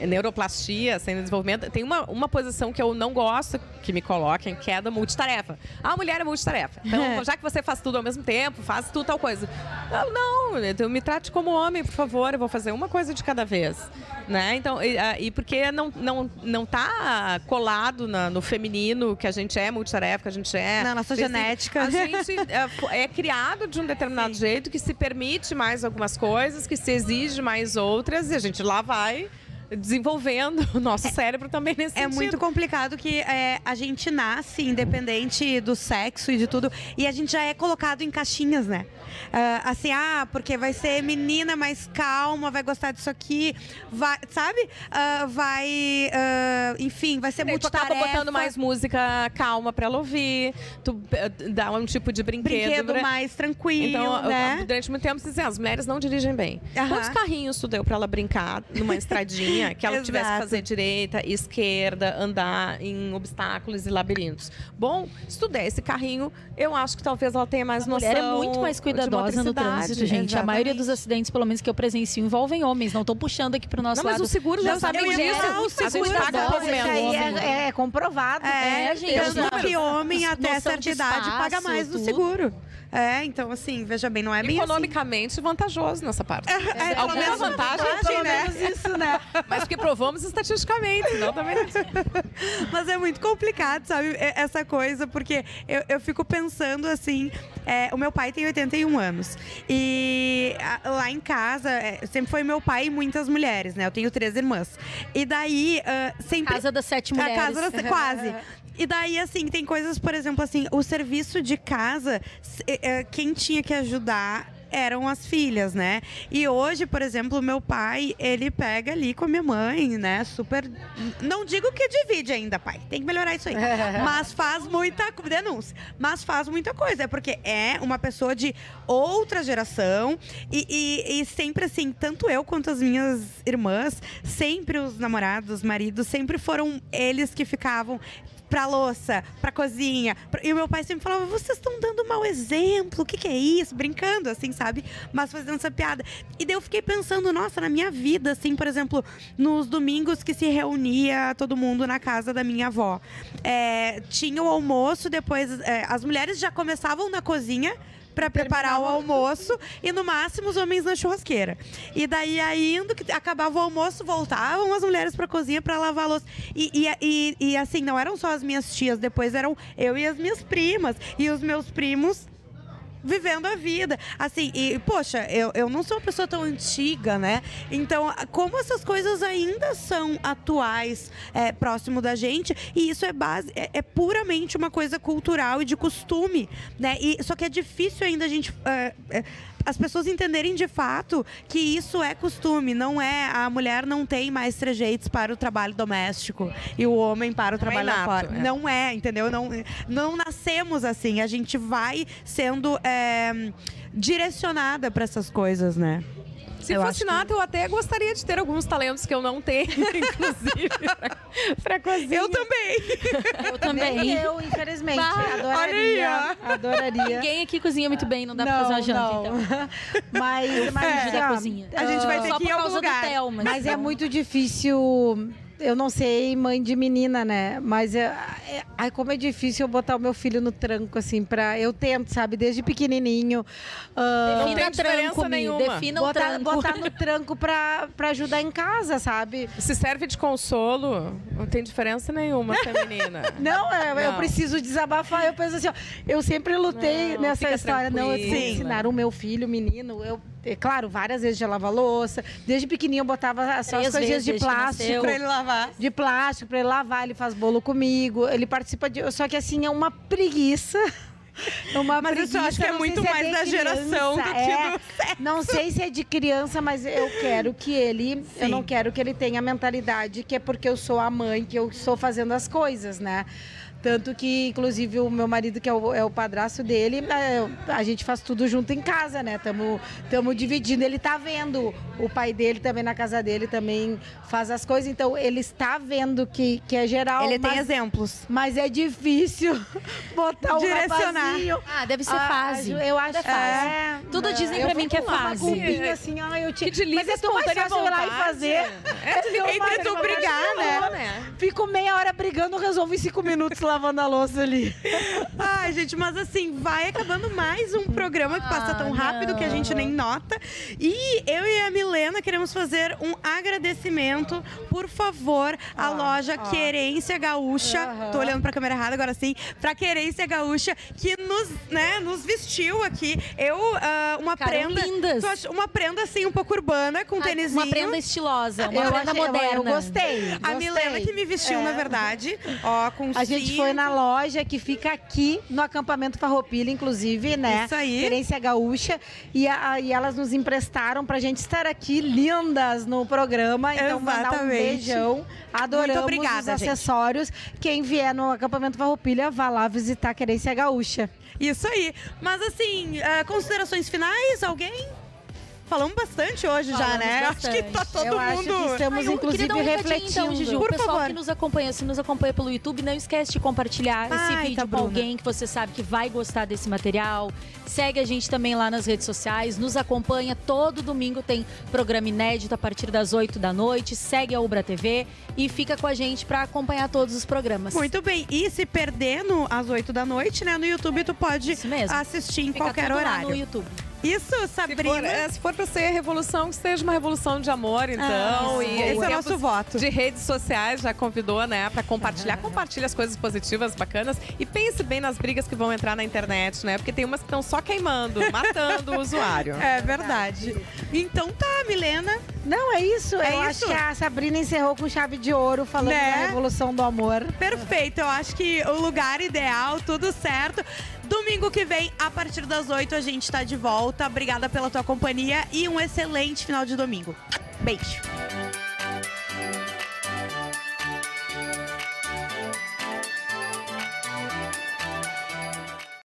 um, neuroplastia, sem desenvolvimento, tem uma, uma posição que eu não gosto, que me coloca em queda, multitarefa. A mulher é multitarefa. Então, é. já que você faz tudo ao mesmo tempo, faz tudo tal coisa. Eu, não, eu me trate como homem, por favor, eu vou fazer uma coisa de cada vez. Né? Então, e, e porque não, não, não tá colado na, no feminino, que a gente é multitarefa, que a gente é... Na nossa genética. A gente... É, é criado de um determinado Sim. jeito, que se permite mais algumas coisas, que se exige mais outras, e a gente lá vai desenvolvendo o nosso cérebro também nesse sentido. É muito complicado que é, a gente nasce independente do sexo e de tudo, e a gente já é colocado em caixinhas, né? Uh, assim, ah, porque vai ser menina mais calma, vai gostar disso aqui, vai, sabe? Uh, vai, uh, enfim, vai ser multitarefa. Tu acaba botando mais música calma pra ela ouvir, tu uh, dá um tipo de brinquedo. Brinquedo né? mais tranquilo, então, né? Durante muito tempo, assim, as mulheres não dirigem bem. Uhum. Quantos carrinhos tu deu pra ela brincar numa estradinha? Que ela Exato. Tivesse que fazer direita, esquerda, andar em obstáculos e labirintos. Bom, se tu der esse carrinho, eu acho que talvez ela tenha mais a noção. A mulher é muito mais cuidadosa no trânsito, gente. Exatamente. A maioria dos acidentes, pelo menos que eu presencio, envolvem homens. Não estou puxando aqui para o nosso não, lado. Mas o seguro já sabe disso. A gente paga por menos. É, é comprovado. É, né, gente? Tanto que homem até certa idade espaço, paga mais no seguro. É, então assim, veja bem, não é bem economicamente assim. Vantajoso nessa parte. É, é, é, alguma vantagem, vantagem, pelo né? menos isso, né? Mas porque provamos estatisticamente, não também não. Mas é muito complicado, sabe, essa coisa, porque eu, eu fico pensando assim, é, o meu pai tem oitenta e um anos e a, lá em casa é, sempre foi meu pai e muitas mulheres, né? Eu tenho três irmãs. E daí, uh, sempre... Casa das sete mulheres. A casa das... Quase. E daí, assim, tem coisas, por exemplo, assim, o serviço de casa, quem tinha que ajudar eram as filhas, né? E hoje, por exemplo, meu pai, ele pega ali com a minha mãe, né? Super... Não digo que divide ainda, pai. Tem que melhorar isso aí. Mas faz muita... Denúncia. Mas faz muita coisa. É porque é uma pessoa de outra geração e, e, e sempre assim, tanto eu quanto as minhas irmãs, sempre os namorados, os maridos, sempre foram eles que ficavam... Pra louça, pra cozinha. E o meu pai sempre falava, vocês estão dando mau exemplo, o que que é isso? Brincando, assim, sabe? Mas fazendo essa piada. E daí eu fiquei pensando, nossa, na minha vida, assim, por exemplo, nos domingos que se reunia todo mundo na casa da minha avó. É, tinha o almoço, depois é, as mulheres já começavam na cozinha para preparar o almoço e, no máximo, os homens na churrasqueira. E daí, aí, indo que acabava o almoço, voltavam as mulheres para a cozinha para lavar a louça. E, e, e, e, assim, não eram só as minhas tias, depois eram eu e as minhas primas. E os meus primos vivendo a vida. Assim, e, poxa, eu, eu não sou uma pessoa tão antiga, né? Então, como essas coisas ainda são atuais, é, próximo da gente, e isso é base, é, é puramente uma coisa cultural e de costume, né? E, só que é difícil ainda a gente... É, é, as pessoas entenderem de fato que isso é costume, não é... A mulher não tem mais trejeitos para o trabalho doméstico e o homem para o trabalho lá fora. É. Não é, entendeu? Não, não nascemos assim, a gente vai sendo é, direcionada para essas coisas, né? Se eu fosse nata, que... eu até gostaria de ter alguns talentos que eu não tenho, inclusive, pra, pra cozinha. Eu também. Eu também. Eu, infelizmente, adoraria. Adoraria. Ninguém aqui cozinha muito bem, não dá não, pra fazer uma janta, não. Então. Mas, eu mas é, da cozinha. A gente vai ter Só que ir ao lugar. Tel, mas mas então... é muito difícil... Eu não sei, mãe de menina, né? Mas é, é, ai, como é difícil eu botar o meu filho no tranco, assim, pra... Eu tento, sabe? Desde pequenininho. Uh, Defina não tem tranco, nenhuma. Defina botar, o tranco. Botar no tranco pra, pra ajudar em casa, sabe? Se serve de consolo, não tem diferença nenhuma essa menina. Não, é, não, eu preciso desabafar. Eu penso assim, ó, eu sempre lutei não, nessa história. Tranquila. Não, eu tenho que ensinar o meu filho, menino, eu... É claro, várias vezes já lavava louça. Desde pequenininho eu botava só as coisinhas de plástico pra ele lavar. De plástico pra ele lavar, ele faz bolo comigo, ele participa de... Só que assim, é uma preguiça. Uma mas preguiça, eu acho que é muito mais é da criança, geração do é, que do sexo. Não sei se é de criança, mas eu quero que ele... Sim. Eu não quero que ele tenha a mentalidade que é porque eu sou a mãe, que eu estou fazendo as coisas, né? Tanto que, inclusive, o meu marido, que é o, é o padrasto dele, a, a gente faz tudo junto em casa, né? Estamos dividindo. Ele está vendo o pai dele também na casa dele, também faz as coisas. Então, ele está vendo que, que é geral. Ele mas, tem exemplos. Mas é difícil botar o rapazinho. Ah, deve ser fase. Ah, eu acho que é. Tudo dizem pra mim que é fase. Eu vou com uma assim, ah, eu te... Que delícia, mas é tão mais fácil ir lá e fazer. É de entre tu brigar, né? né? Fico meia hora brigando, resolvo em cinco minutos lá. Lavando a louça ali. Ai, gente, mas assim, vai acabando mais um programa que passa tão rápido que a gente nem nota. E eu e a Milena queremos fazer um agradecimento, por favor, à loja Querência Gaúcha. Tô olhando pra câmera errada agora sim. Pra Querência Gaúcha, que nos, né, nos vestiu aqui. Eu, uh, uma Cara, prenda... Lindas. Acha, uma prenda, assim, um pouco urbana, com um tênisinho. Uma prenda estilosa, uma eu prenda achei, moderna. Eu, eu gostei, gostei. A Milena que me vestiu, é. na verdade. Ó, com a gente foi na loja que fica aqui no acampamento Farroupilha, inclusive, né? Isso aí. Querência Gaúcha. E, a, e elas nos emprestaram pra gente estar aqui lindas no programa. Então, exatamente. Mandar um beijão. Adoramos Muito obrigada, os acessórios. Gente. Quem vier no acampamento Farroupilha, vá lá visitar a Querência Gaúcha. Isso aí. Mas assim, uh, considerações finais, alguém? Falamos bastante hoje Falamos já, né? Bastante. Acho que tá todo eu mundo... Acho que estamos, Ai, inclusive, um refletindo. Então, Juju, Por o pessoal favor. que nos acompanha, se nos acompanha pelo YouTube, não esquece de compartilhar Ai, esse vídeo tá com Bruna. alguém que você sabe que vai gostar desse material. Segue a gente também lá nas redes sociais, nos acompanha. Todo domingo tem programa inédito a partir das oito da noite. Segue a ULBRA T V e fica com a gente para acompanhar todos os programas. Muito bem. E se perder no, às oito da noite, né? No YouTube, tu pode assistir em fica qualquer horário. no YouTube. Isso, Sabrina. Se for para ser a revolução, que seja uma revolução de amor, então. Ah, e esse é o nosso voto. De redes sociais, já convidou, né, para compartilhar. Uhum. Compartilha as coisas positivas, bacanas. E pense bem nas brigas que vão entrar na internet, né? Porque tem umas que estão só queimando, matando o usuário. É verdade. Então tá, Milena. Não, é isso. É eu isso? acho que a Sabrina encerrou com chave de ouro, falando né? da revolução do amor. Perfeito. Eu acho que o lugar ideal, tudo certo. Domingo que vem, a partir das oito, a gente tá de volta. Obrigada pela tua companhia e um excelente final de domingo. Beijo!